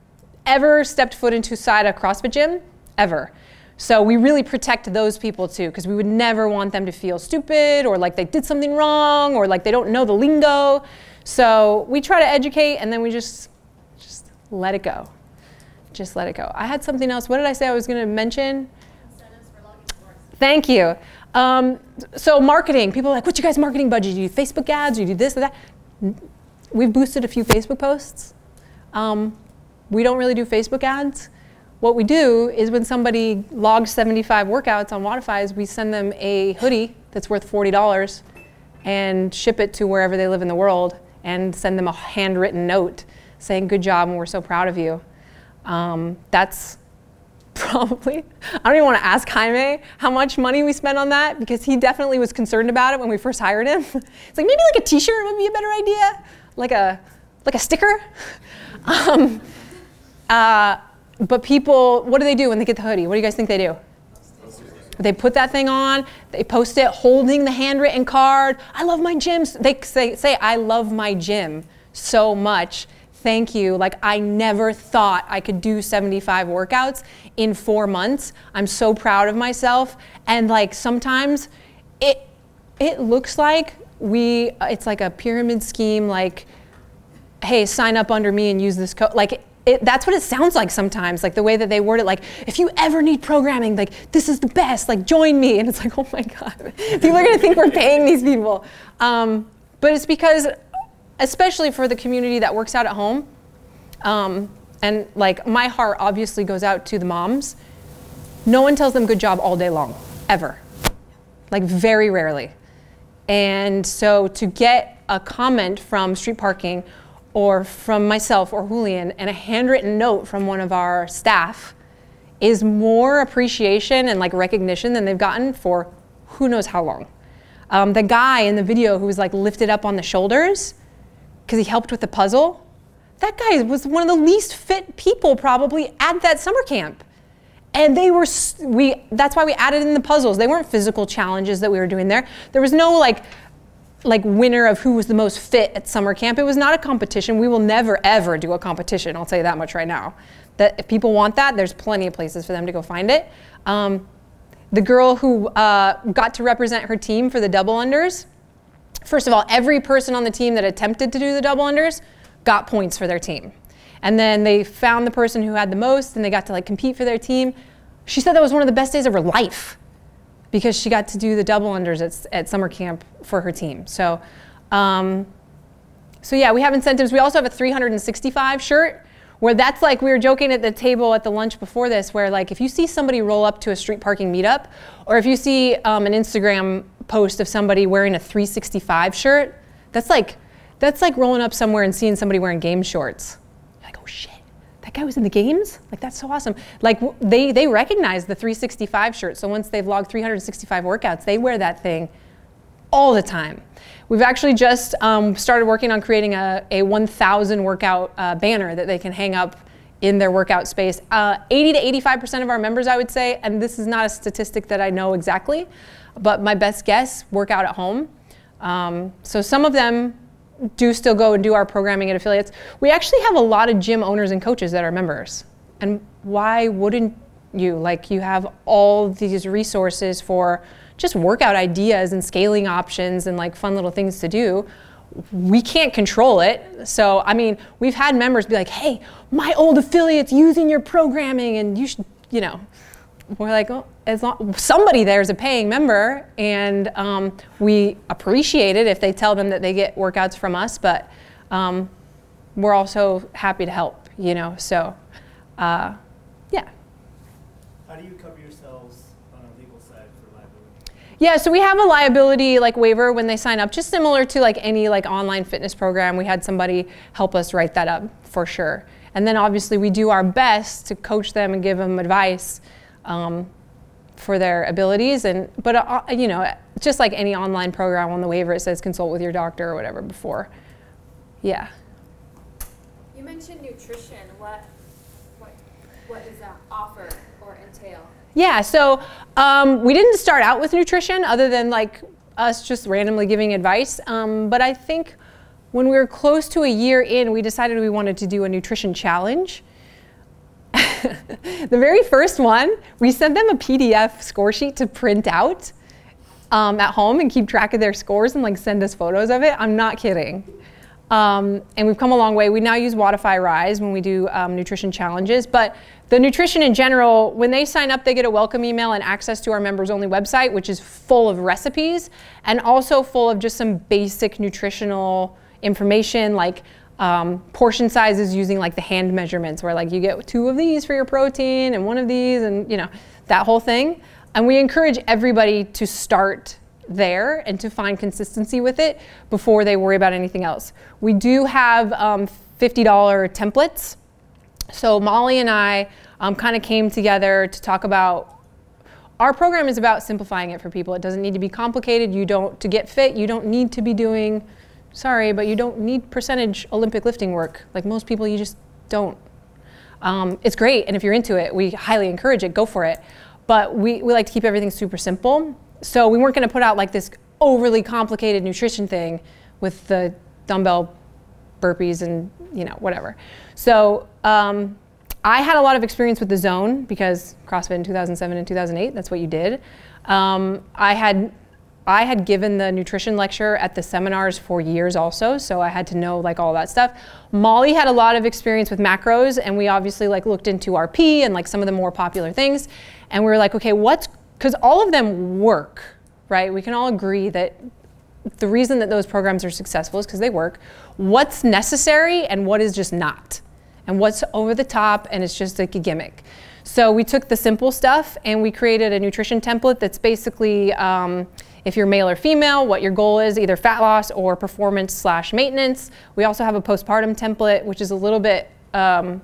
ever stepped foot into side a CrossFit gym, ever. So we really protect those people too because we would never want them to feel stupid or like they did something wrong or like they don't know the lingo. So we try to educate and then we just, just let it go. Just let it go. I had something else, what did I say I was gonna mention? Thank you. Um, so marketing, people are like, what's your guys' marketing budget? Do you do Facebook ads? Do you do this or that? We've boosted a few Facebook posts. Um, we don't really do Facebook ads. What we do is when somebody logs seventy-five workouts on Watify, we send them a hoodie that's worth forty dollars and ship it to wherever they live in the world and send them a handwritten note saying, good job and we're so proud of you. Um, that's probably. I don't even want to ask Jaime how much money we spent on that because he definitely was concerned about it when we first hired him. It's like maybe like a t-shirt would be a better idea, like a like a sticker. Um, uh, but people, what do they do when they get the hoodie? What do you guys think they do? They put that thing on, they post it holding the handwritten card. I love my gym. They say, say I love my gym so much. Thank you, like I never thought I could do seventy-five workouts in four months. I'm so proud of myself. And like sometimes it, it looks like we, it's like a pyramid scheme, like, hey, sign up under me and use this code. Like it, it, that's what it sounds like sometimes, like the way that they word it, like if you ever need programming, like this is the best, like join me. And it's like, oh my God, people are gonna think we're paying these people. Um, but it's because especially for the community that works out at home. Um, and like my heart obviously goes out to the moms. No one tells them good job all day long, ever. Like very rarely. And so to get a comment from Street Parking or from myself or Julian and a handwritten note from one of our staff is more appreciation and like recognition than they've gotten for who knows how long. Um, the guy in the video who was like lifted up on the shoulders because he helped with the puzzle, that guy was one of the least fit people probably at that summer camp. And they were, we, that's why we added in the puzzles. They weren't physical challenges that we were doing there. There was no like, like winner of who was the most fit at summer camp. It was not a competition. We will never ever do a competition. I'll tell you that much right now. That if people want that, there's plenty of places for them to go find it. Um, the girl who uh, got to represent her team for the double unders, first of all, every person on the team that attempted to do the double unders got points for their team. And then they found the person who had the most and they got to like compete for their team. She said that was one of the best days of her life because she got to do the double unders at, at summer camp for her team. So um, So yeah, we have incentives. We also have a three sixty-five shirt, where that's like, we were joking at the table at the lunch before this, where like if you see somebody roll up to a street parking meetup, or if you see um, an Instagram post of somebody wearing a three sixty-five shirt, that's like, that's like rolling up somewhere and seeing somebody wearing game shorts. You're like, oh shit, that guy was in the games? Like, that's so awesome. Like they, they recognize the three sixty-five shirt, so once they've logged three sixty-five workouts, they wear that thing all the time. We've actually just um, started working on creating a, a one thousand workout uh, banner that they can hang up in their workout space. Uh, eighty to eighty-five percent of our members, I would say, and this is not a statistic that I know exactly, but my best guess, work out at home. Um, so some of them do still go and do our programming at affiliates. We actually have a lot of gym owners and coaches that are members. And why wouldn't you? Like, you have all these resources for just workout ideas and scaling options and like fun little things to do. We can't control it. So, I mean, we've had members be like, hey, my old affiliate's using your programming and you should, you know. We're like, oh, as long, somebody there is a paying member, and um, we appreciate it if they tell them that they get workouts from us, but um, we're also happy to help, you know, so, uh, yeah. How do you cover yourselves? Yeah, so we have a liability like waiver when they sign up, just similar to like any like online fitness program. We had somebody help us write that up for sure. And then obviously we do our best to coach them and give them advice um, for their abilities. And but uh, you know, just like any online program, on the waiver it says consult with your doctor or whatever before. Yeah. You mentioned nutrition. What what what does that offer or entail? Yeah, so um, we didn't start out with nutrition other than like us just randomly giving advice. Um, but I think when we were close to a year in, we decided we wanted to do a nutrition challenge. The very first one, we sent them a P D F score sheet to print out um, at home and keep track of their scores and like send us photos of it. I'm not kidding. Um, and we've come a long way. We now use Watify Rise when we do um, nutrition challenges. But the nutrition in general, when they sign up, they get a welcome email and access to our members-only website, which is full of recipes and also full of just some basic nutritional information, like um, portion sizes using like the hand measurements, where like you get two of these for your protein and one of these, and you know, that whole thing. And we encourage everybody to start there and to find consistency with it before they worry about anything else. We do have um, fifty dollar templates. So Molly and I um, kind of came together to talk about, our program is about simplifying it for people. It doesn't need to be complicated. You don't, to get fit, you don't need to be doing, sorry, but you don't need percentage Olympic lifting work. Like most people, you just don't. Um, it's great, and if you're into it, we highly encourage it, go for it. But we, we like to keep everything super simple. So we weren't going to put out like this overly complicated nutrition thing with the dumbbell burpees and, you know, whatever. So um, I had a lot of experience with the zone because CrossFit in two thousand seven and two thousand eight, that's what you did. Um, I had I had given the nutrition lecture at the seminars for years also, so I had to know like all that stuff. Molly had a lot of experience with macros, and we obviously like looked into R P and like some of the more popular things, and we were like, okay, what's, because all of them work, right? We can all agree that the reason that those programs are successful is because they work. What's necessary and what is just not? And what's over the top and it's just like a gimmick? So we took the simple stuff and we created a nutrition template that's basically, um, if you're male or female, what your goal is, either fat loss or performance slash maintenance. We also have a postpartum template, which is a little bit um,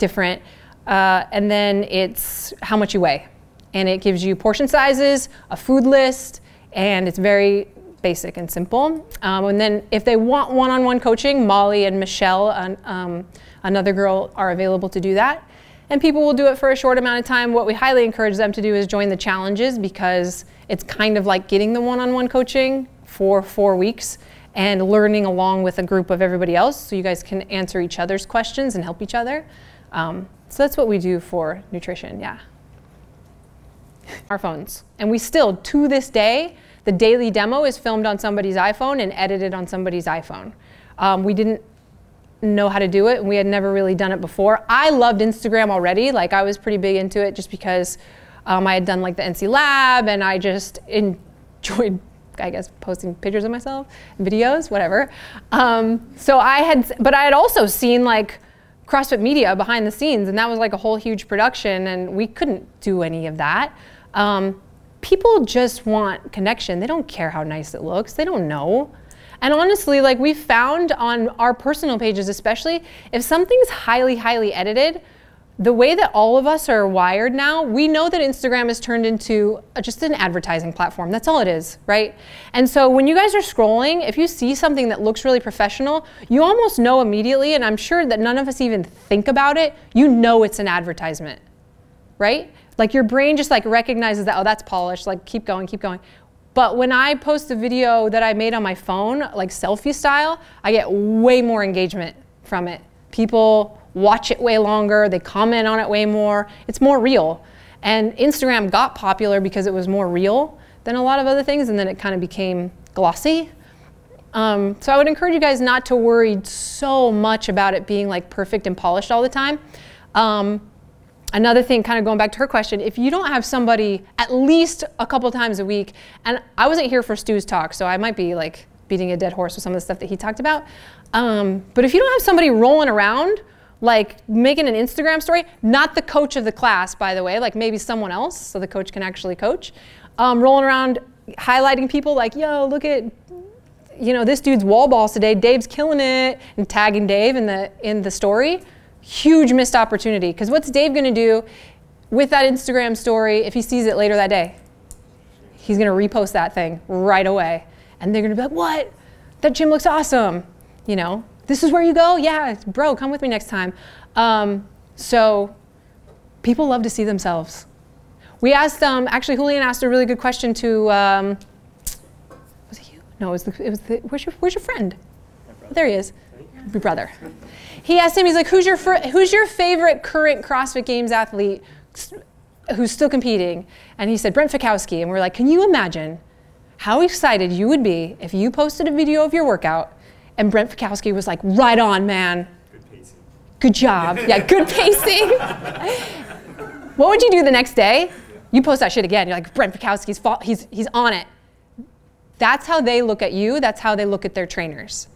different. Uh, and then it's how much you weigh. And it gives you portion sizes, a food list, and it's very basic and simple. Um, and then if they want one-on-one coaching, Molly and Michelle, um, another girl, are available to do that. And people will do it for a short amount of time. What we highly encourage them to do is join the challenges, because it's kind of like getting the one-on-one coaching for four weeks and learning along with a group of everybody else, so you guys can answer each other's questions and help each other. Um, so that's what we do for nutrition, yeah. Our phones, and we still, to this day, the daily demo is filmed on somebody's iPhone and edited on somebody's iPhone. Um, we didn't know how to do it, and we had never really done it before. I loved Instagram already, like I was pretty big into it just because um, I had done like the N C Lab, and I just enjoyed I guess posting pictures of myself, videos, whatever. Um, so I had, but I had also seen like CrossFit media behind the scenes, and that was like a whole huge production, and we couldn't do any of that. Um, people just want connection. They don't care how nice it looks. They don't know. And honestly, like we found on our personal pages especially, if something's highly, highly edited, the way that all of us are wired now, we know that Instagram has turned into just an advertising platform. That's all it is, right? And so when you guys are scrolling, if you see something that looks really professional, you almost know immediately, and I'm sure that none of us even think about it, you know it's an advertisement, right? Like your brain just like recognizes that, oh, that's polished, like keep going, keep going. But when I post a video that I made on my phone, like selfie style, I get way more engagement from it. People watch it way longer, they comment on it way more, it's more real. And Instagram got popular because it was more real than a lot of other things, and then it kind of became glossy. Um, so I would encourage you guys not to worry so much about it being like perfect and polished all the time. Um, Another thing, kind of going back to her question, if you don't have somebody at least a couple times a week, and I wasn't here for Stu's talk, so I might be like beating a dead horse with some of the stuff that he talked about. Um, but if you don't have somebody rolling around, like making an Instagram story, not the coach of the class, by the way, like maybe someone else, so the coach can actually coach, um, rolling around highlighting people like, yo, look at, you know, this dude's wall balls today, Dave's killing it, and tagging Dave in the, in the story. Huge missed opportunity, because what's Dave gonna do with that Instagram story if he sees it later that day? He's gonna repost that thing right away. And they're gonna be like, what? That gym looks awesome. You know, this is where you go? Yeah, bro, come with me next time. Um, so people love to see themselves. We asked, um, actually Julian asked a really good question to, um, was it you? No, it was the, it was the where's, your, where's your friend? There he is, your brother. He asked him, he's like, who's your, who's your favorite current CrossFit Games athlete who's still competing? And he said, Brent Fikowski. And we're like, can you imagine how excited you would be if you posted a video of your workout and Brent Fikowski was like, right on, man. Good pacing. Good job. Yeah, good pacing. What would you do the next day? You post that shit again. You're like, Brent Fikowski's fault. He's, he's on it. That's how they look at you. That's how they look at their trainers.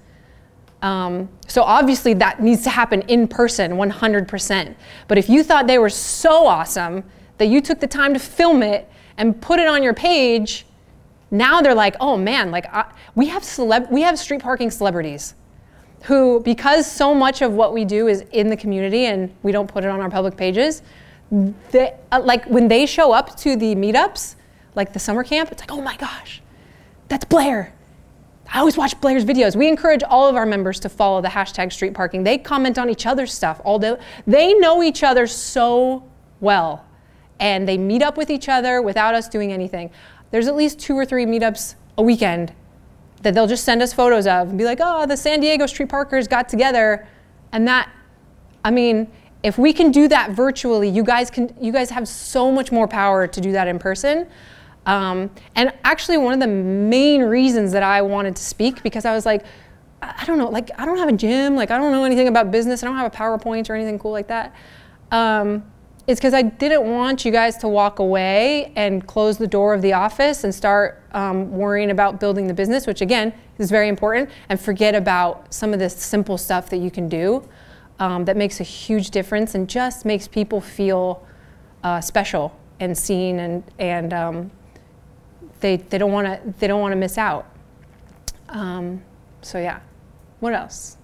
Um, so obviously that needs to happen in person one hundred percent. But if you thought they were so awesome that you took the time to film it and put it on your page, now they're like, oh man, like I, we have celeb we have street parking celebrities who, because so much of what we do is in the community and we don't put it on our public pages, they, uh, like when they show up to the meetups, like the summer camp, it's like, oh my gosh, that's Blair. I always watch Blair's videos. We encourage all of our members to follow the hashtag street parking. They comment on each other's stuff all day. They know each other so well, and they meet up with each other without us doing anything. There's at least two or three meetups a weekend that they'll just send us photos of and be like, oh, the San Diego street parkers got together. And that, I mean, if we can do that virtually, you guys can, you guys have so much more power to do that in person. Um, and actually one of the main reasons that I wanted to speak, because I was like, I don't know, like I don't have a gym, like I don't know anything about business, I don't have a PowerPoint or anything cool like that. Um, it's because I didn't want you guys to walk away and close the door of the office and start um, worrying about building the business, which again, is very important, and forget about some of this simple stuff that you can do um, that makes a huge difference and just makes people feel uh, special and seen, and, and um, They, they don't want to they don't want to miss out. Um, so yeah, what else?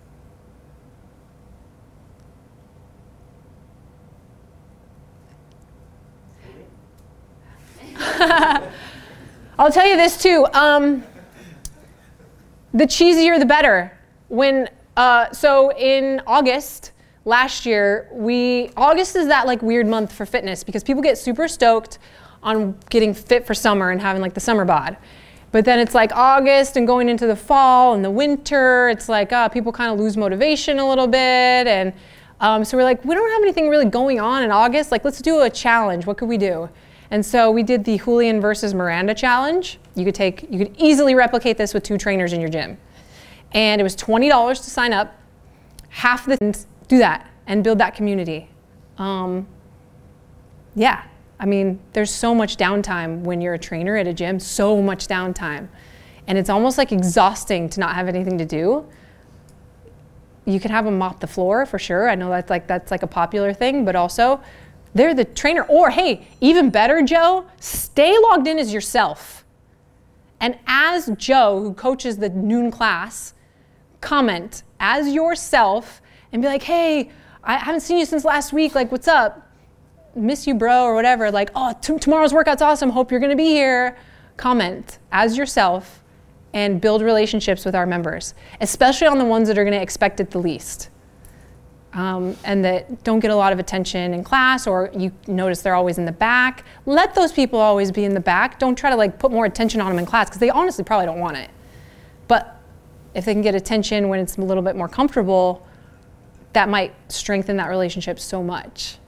I'll tell you this too. Um, the cheesier the better. When uh, so in August last year, we August is that like weird month for fitness because people get super stoked on getting fit for summer and having like the summer bod. But then it's like August and going into the fall and the winter, it's like uh, people kind of lose motivation a little bit. And um, so we're like, we don't have anything really going on in August. Like, let's do a challenge. What could we do? And so we did the Julian versus Miranda challenge. You could take, you could easily replicate this with two trainers in your gym. And it was twenty dollars to sign up. Half the things do that and build that community. Um, yeah. I mean, there's so much downtime when you're a trainer at a gym, so much downtime. and it's almost like exhausting to not have anything to do. You can have them mop the floor for sure. I know that's like, that's like a popular thing, but also they're the trainer. Or hey, even better, Joe, stay logged in as yourself. And as Joe, who coaches the noon class, comment as yourself and be like, hey, I haven't seen you since last week. Like, what's up? Miss you, bro, or whatever. Like, oh, t tomorrow's workout's awesome. Hope you're gonna be here. Comment as yourself and build relationships with our members, especially on the ones that are gonna expect it the least. Um, and that don't get a lot of attention in class, or you notice they're always in the back. Let those people always be in the back. Don't try to like put more attention on them in class, because they honestly probably don't want it. But if they can get attention when it's a little bit more comfortable, that might strengthen that relationship so much.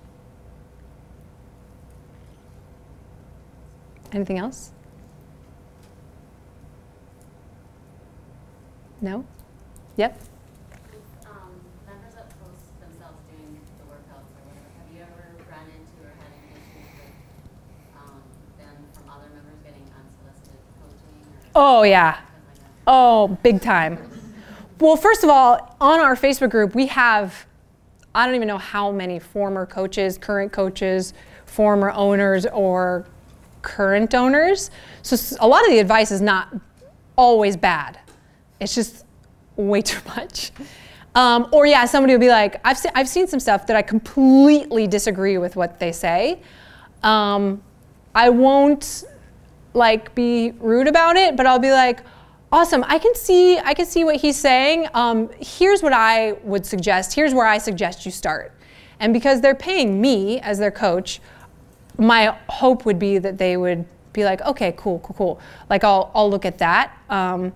Anything else? No? Yep? With um, members that post themselves doing the workouts or whatever, have you ever run into or had any issues with um, them from other members getting unsolicited coaching? Oh, yeah. Like oh, big time. Well, first of all, on our Facebook group, we have, I don't even know how many former coaches, current coaches, former owners, or current owners. So a lot of the advice is not always bad. It's just way too much. Um, or yeah, somebody will be like, I've, se I've seen some stuff that I completely disagree with what they say. Um, I won't like be rude about it, but I'll be like, awesome, I can see, I can see what he's saying. Um, here's what I would suggest. Here's where I suggest you start. And because they're paying me as their coach, my hope would be that they would be like, okay, cool, cool, cool. Like, I'll, I'll look at that. Um,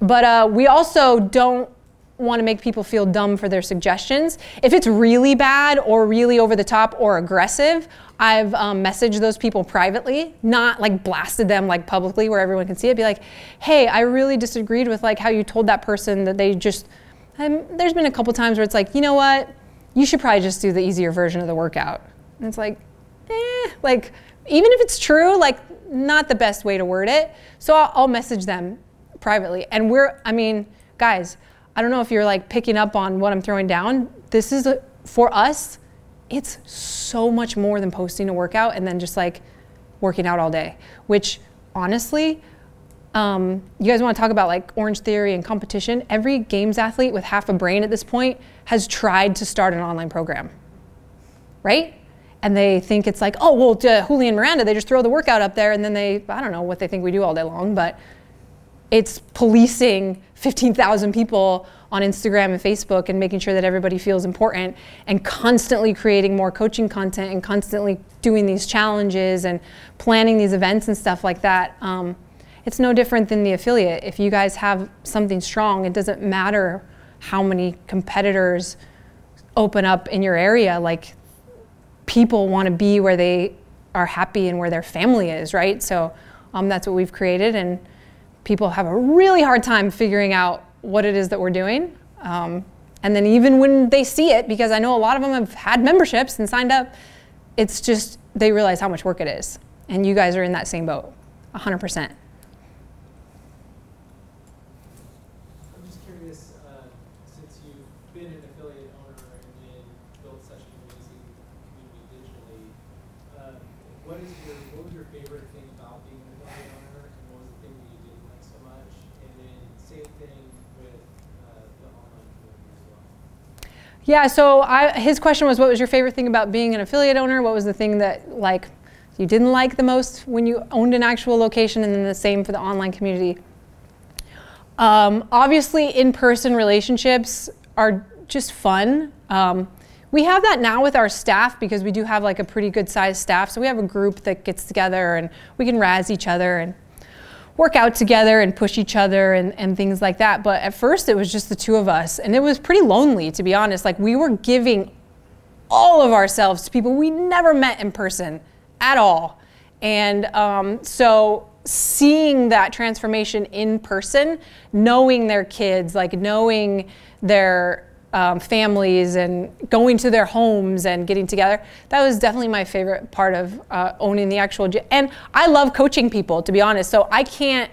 but uh, we also don't want to make people feel dumb for their suggestions. If it's really bad or really over the top or aggressive, I've um, messaged those people privately, not like blasted them like publicly where everyone can see it. Be like, hey, I really disagreed with like how you told that person that they just, um, there's been a couple times where it's like, you know what? You should probably just do the easier version of the workout. And it's like, Eh, like, even if it's true, like, not the best way to word it. So I'll, I'll message them privately. And we're, I mean, guys, I don't know if you're like picking up on what I'm throwing down. This is, a, for us, it's so much more than posting a workout and then just like working out all day, which honestly, um, you guys want to talk about like Orange Theory and competition. Every games athlete with half a brain at this point has tried to start an online program, right? And they think it's like, oh, well, to Julian and Miranda, they just throw the workout up there and then they, I don't know what they think we do all day long, but it's policing fifteen thousand people on Instagram and Facebook and making sure that everybody feels important and constantly creating more coaching content and constantly doing these challenges and planning these events and stuff like that. Um, it's no different than the affiliate. If you guys have something strong, it doesn't matter how many competitors open up in your area. Like, people want to be where they are happy and where their family is, right? So um, that's what we've created, and people have a really hard time figuring out what it is that we're doing. Um, and then even when they see it, because I know a lot of them have had memberships and signed up, it's just they realize how much work it is. And you guys are in that same boat, one hundred percent. Yeah, so I, his question was, what was your favorite thing about being an affiliate owner? What was the thing that like you didn't like the most when you owned an actual location, and then the same for the online community? Um, obviously, in-person relationships are just fun. Um, we have that now with our staff because we do have like a pretty good sized staff. So we have a group that gets together and we can razz each other and work out together and push each other and, and things like that. But at first it was just the two of us, and it was pretty lonely, to be honest. Like, we were giving all of ourselves to people we never met in person at all. And um, so seeing that transformation in person, knowing their kids, like knowing their um, families and going to their homes and getting together, that was definitely my favorite part of uh, owning the actual gym. And I love coaching people, to be honest. So I can't,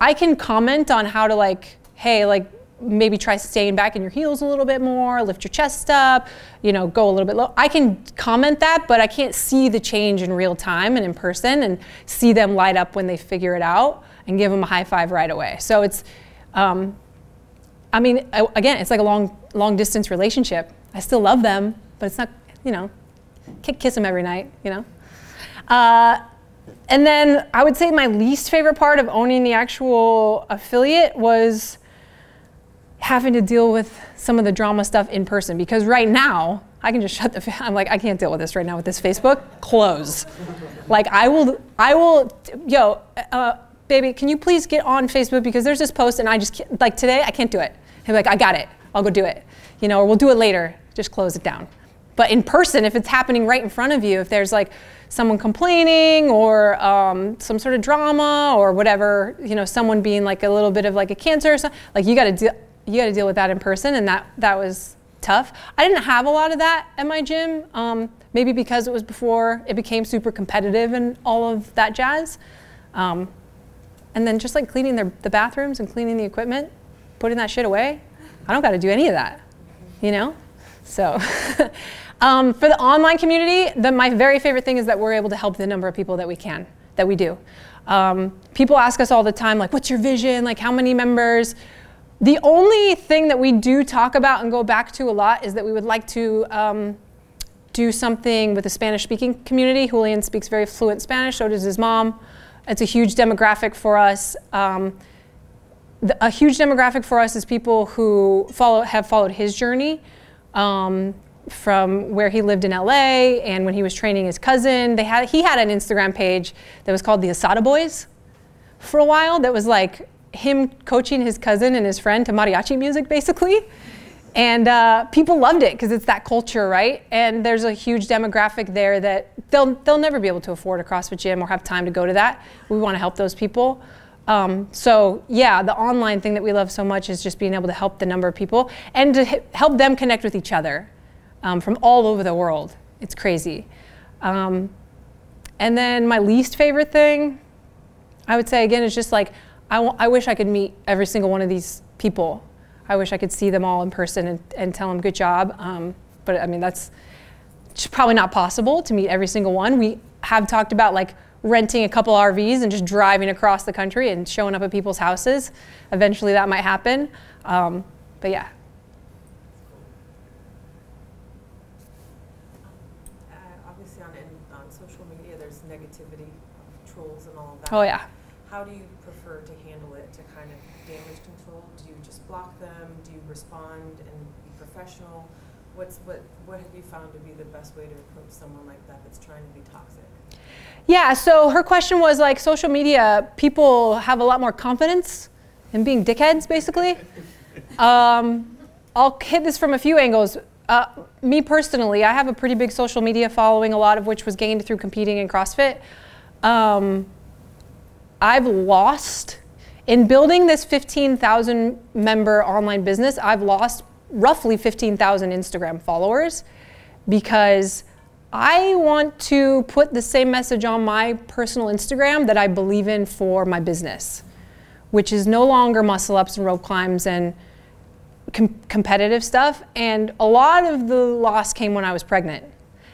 I can comment on how to like, hey, like maybe try staying back in your heels a little bit more, lift your chest up, you know, go a little bit low. I can comment that, but I can't see the change in real time and in person and see them light up when they figure it out and give them a high five right away. So it's, um, I mean, I, again, it's like a long, long distance relationship. I still love them, but it's not, you know, kiss them every night, you know? Uh, and then I would say my least favorite part of owning the actual affiliate was having to deal with some of the drama stuff in person, because right now I can just shut the, I'm like, I can't deal with this right now with this Facebook, close. Like I will, I will, yo, uh, baby, can you please get on Facebook because there's this post and I just, can't, like today I can't do it. I'm like, I got it, I'll go do it. You know, or we'll do it later, just close it down. But in person, if it's happening right in front of you, if there's like someone complaining or um, some sort of drama or whatever, you know, someone being like a little bit of like a cancer or something, like you gotta deal, you got to deal with that in person, and that, that was tough. I didn't have a lot of that at my gym, um, maybe because it was before it became super competitive and all of that jazz. Um, and then just like cleaning their, the bathrooms and cleaning the equipment, putting that shit away, I don't got to do any of that, you know? So um, for the online community, the, my very favorite thing is that we're able to help the number of people that we can, that we do. Um, people ask us all the time, like, what's your vision? Like, how many members? The only thing that we do talk about and go back to a lot is that we would like to um, do something with the Spanish-speaking community. Julian speaks very fluent Spanish, so does his mom. It's a huge demographic for us. Um, the, a huge demographic for us is people who follow, have followed his journey um, from where he lived in L A and when he was training his cousin. They had, he had an Instagram page that was called the Asada Boys for a while that was like, him coaching his cousin and his friend to mariachi music, basically. And uh, people loved it because it's that culture, right? And there's a huge demographic there that they'll, they'll never be able to afford a CrossFit gym or have time to go to that. We want to help those people. Um, so yeah, the online thing that we love so much is just being able to help the number of people and to help them connect with each other um, from all over the world. It's crazy. Um, and then my least favorite thing, I would say again, is just like, I, I wish I could meet every single one of these people. I wish I could see them all in person and, and tell them good job. Um, but I mean, that's probably not possible to meet every single one. We have talked about like renting a couple R Vs and just driving across the country and showing up at people's houses. Eventually that might happen, um, but yeah. Uh, obviously on, on social media, there's negativity, trolls and all that. Oh yeah. How do you prefer to handle it to kind of damage control? Do you just block them? Do you respond and be professional? What's, what, what have you found to be the best way to approach someone like that that's trying to be toxic? Yeah, so her question was like social media, people have a lot more confidence in being dickheads, basically. um, I'll hit this from a few angles. Uh, me personally, I have a pretty big social media following, a lot of which was gained through competing in CrossFit. Um, I've lost, in building this fifteen thousand member online business, I've lost roughly fifteen thousand Instagram followers because I want to put the same message on my personal Instagram that I believe in for my business, which is no longer muscle ups and rope climbs and com competitive stuff. And a lot of the loss came when I was pregnant.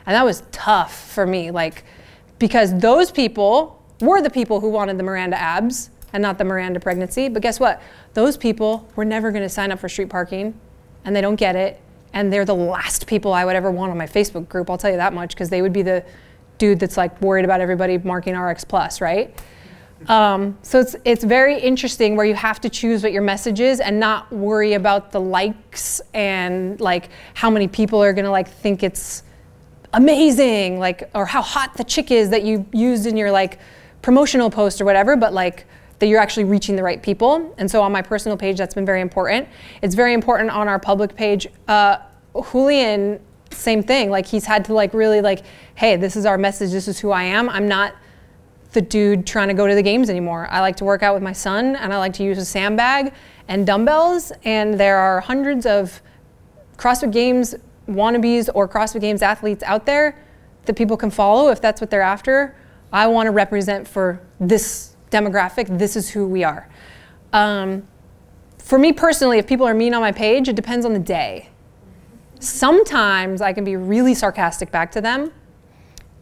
And that was tough for me, like, because those people were the people who wanted the Miranda abs and not the Miranda pregnancy. But guess what? Those people were never going to sign up for street parking, and they don't get it. And they're the last people I would ever want on my Facebook group, I'll tell you that much, because they would be the dude that's like worried about everybody marking R X plus, right? Um, so it's, it's very interesting where you have to choose what your message is and not worry about the likes and like how many people are going to like think it's amazing, like, or how hot the chick is that you used in your like promotional post or whatever, but like that you're actually reaching the right people. And so on my personal page, that's been very important. It's very important on our public page. Uh, Julian, same thing. Like he's had to like really like, hey, this is our message. This is who I am. I'm not the dude trying to go to the games anymore. I like to work out with my son and I like to use a sandbag and dumbbells. And there are hundreds of CrossFit Games wannabes or CrossFit Games athletes out there that people can follow if that's what they're after. I want to represent for this demographic. This is who we are. Um, for me personally, if people are mean on my page, it depends on the day. Sometimes I can be really sarcastic back to them.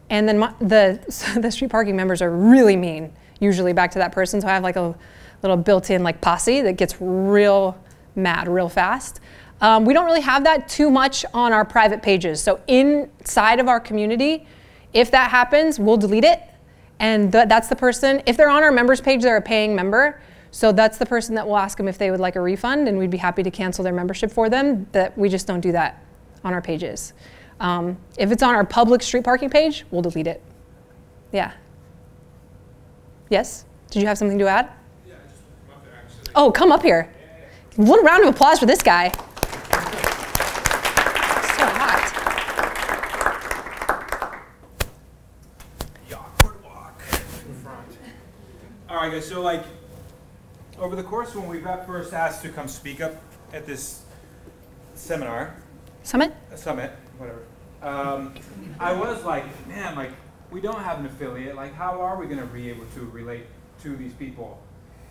And then my, the, so the street parking members are really mean, usually back to that person. So I have like a little built-in like posse that gets real mad real fast. Um, we don't really have that too much on our private pages. So inside of our community, if that happens, we'll delete it. And th that's the person. If they're on our members page, they're a paying member. So that's the person that will ask them if they would like a refund, and we'd be happy to cancel their membership for them. That we just don't do that on our pages. Um, if it's on our public street parking page, we'll delete it. Yeah. Yes? Did you have something to add? Yeah, I just come up there, actually. Oh, come up here. Yeah. What a round of applause for this guy. So hot. The awkward walk in front. All right, guys, so like, over the course, when we got first asked to come speak up at this seminar. Summit? A summit, whatever. Um, I was like, man, like, we don't have an affiliate. Like, how are we going to be able to relate to these people?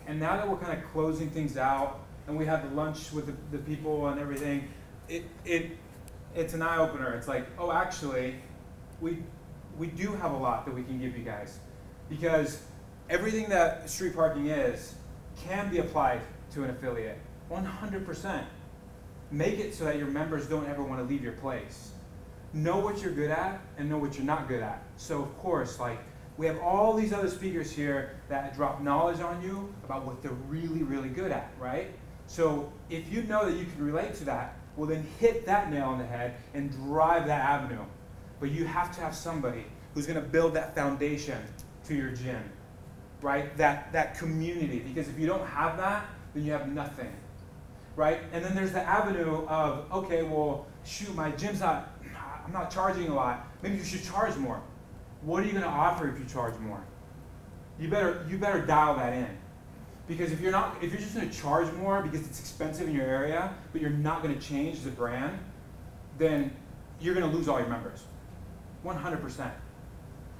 And now that we're kind of closing things out, and we have the lunch with the, the people and everything, it, it, it's an eye-opener. It's like, oh, actually, we, we do have a lot that we can give you guys. Because everything that street parking is, can be applied to an affiliate, one hundred percent. Make it so that your members don't ever want to leave your place. Know what you're good at and know what you're not good at. So of course, like, we have all these other speakers here that drop knowledge on you about what they're really, really good at, right? So if you know that you can relate to that, well then hit that nail on the head and drive that avenue. But you have to have somebody who's going to build that foundation to your gym. Right, that, that community, because if you don't have that, then you have nothing, right? And then there's the avenue of, okay, well, shoot, my gym's not, I'm not charging a lot. Maybe you should charge more. What are you gonna offer if you charge more? You better, you better dial that in. Because if you're not, if you're just gonna charge more because it's expensive in your area, but you're not gonna change the brand, then you're gonna lose all your members, one hundred percent.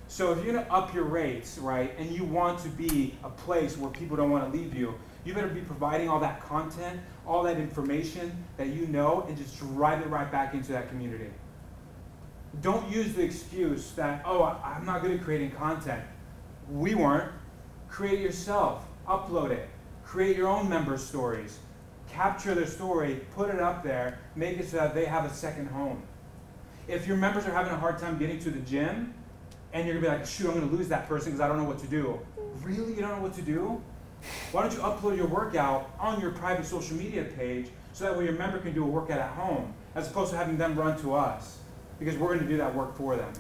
So if you're going to up your rates, right, and you want to be a place where people don't want to leave you, you better be providing all that content, all that information that you know, and just drive it right back into that community. Don't use the excuse that, oh, I'm not good at creating content. We weren't. Create yourself. Upload it. Create your own member stories. Capture their story. Put it up there. Make it so that they have a second home. If your members are having a hard time getting to the gym, and you're going to be like, shoot, I'm going to lose that person because I don't know what to do. Really? You don't know what to do? Why don't you upload your workout on your private social media page so that way your member can do a workout at home as opposed to having them run to us because we're going to do that work for them.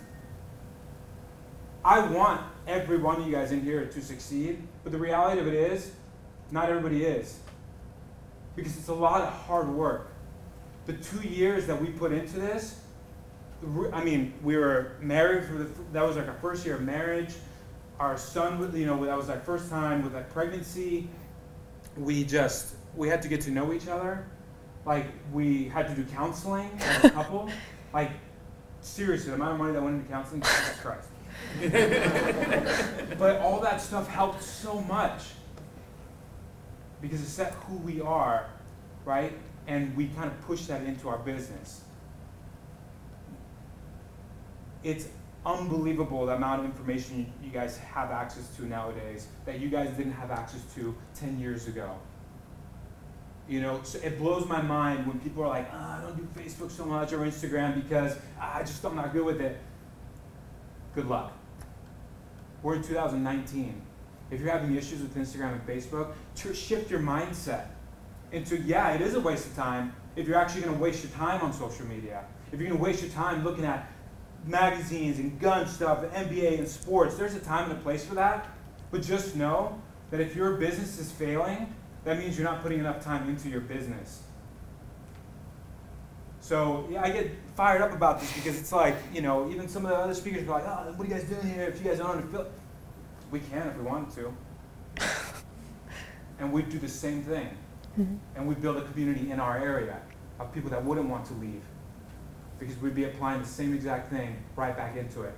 I want every one of you guys in here to succeed, but the reality of it is not everybody is because it's a lot of hard work. The two years that we put into this, I mean, we were married for the, that was like our first year of marriage. Our son, you know, that was our first time with like pregnancy. We just, we had to get to know each other. Like, we had to do counseling as a couple. Like, seriously, the amount of money that went into counseling, Jesus Christ. But all that stuff helped so much because it set who we are, right? And we kind of pushed that into our business. It's unbelievable the amount of information you guys have access to nowadays that you guys didn't have access to ten years ago. You know, so it blows my mind when people are like, oh, I don't do Facebook so much or Instagram because I just, I'm not good with it. Good luck. We're in two thousand nineteen. If you're having issues with Instagram and Facebook, shift your mindset into, yeah, it is a waste of time if you're actually going to waste your time on social media. If you're going to waste your time looking at magazines and gun stuff, and N B A and sports. There's a time and a place for that, but just know that if your business is failing, that means you're not putting enough time into your business. So yeah, I get fired up about this because it's like, you know, even some of the other speakers are like, oh, what are you guys doing here if you guys don't feel it? We can if we wanted to. And we do the same thing. Mm-hmm. And we build a community in our area of people that wouldn't want to leave. Because we'd be applying the same exact thing right back into it.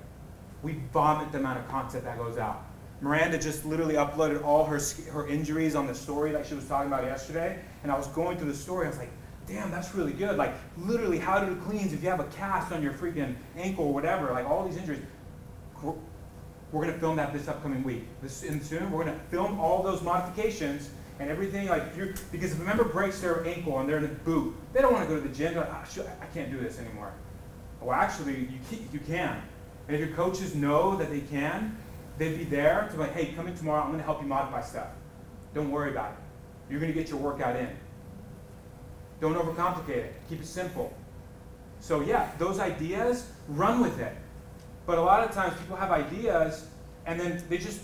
We vomit the amount of content that goes out. Miranda just literally uploaded all her her injuries on the story like she was talking about yesterday. And I was going through the story, I was like, damn, that's really good. Like, literally, how to do cleans if you have a cast on your freaking ankle or whatever, like all these injuries. We're going to film that this upcoming week. This and soon, we're going to film all those modifications and everything. Like, if you're, because if a member breaks their ankle and they're in a boot, they don't want to go to the gym. They're like, oh, shit, I can't do this anymore. Well, actually, you, you can. And if your coaches know that they can, they'd be there to be like, hey, come in tomorrow. I'm going to help you modify stuff. Don't worry about it. You're going to get your workout in. Don't overcomplicate it. Keep it simple. So yeah, those ideas, run with it. But a lot of times people have ideas and then they just,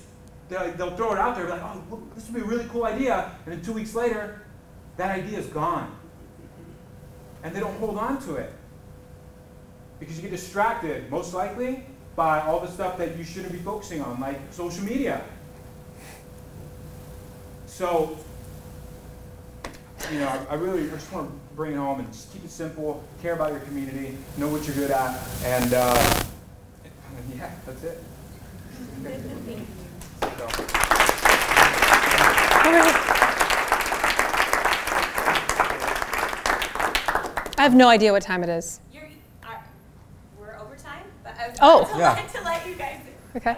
like, they'll throw it out there like, oh, look, this would be a really cool idea. And then two weeks later, that idea is gone. And they don't hold on to it. Because you get distracted, most likely, by all the stuff that you shouldn't be focusing on, like social media. So, you know, I, I really I just want to bring it home and just keep it simple, care about your community, know what you're good at, and uh, yeah, that's it. So. I have no idea what time it is. You're, uh, we're over time, but I was oh. to, yeah. to let you guys. Okay.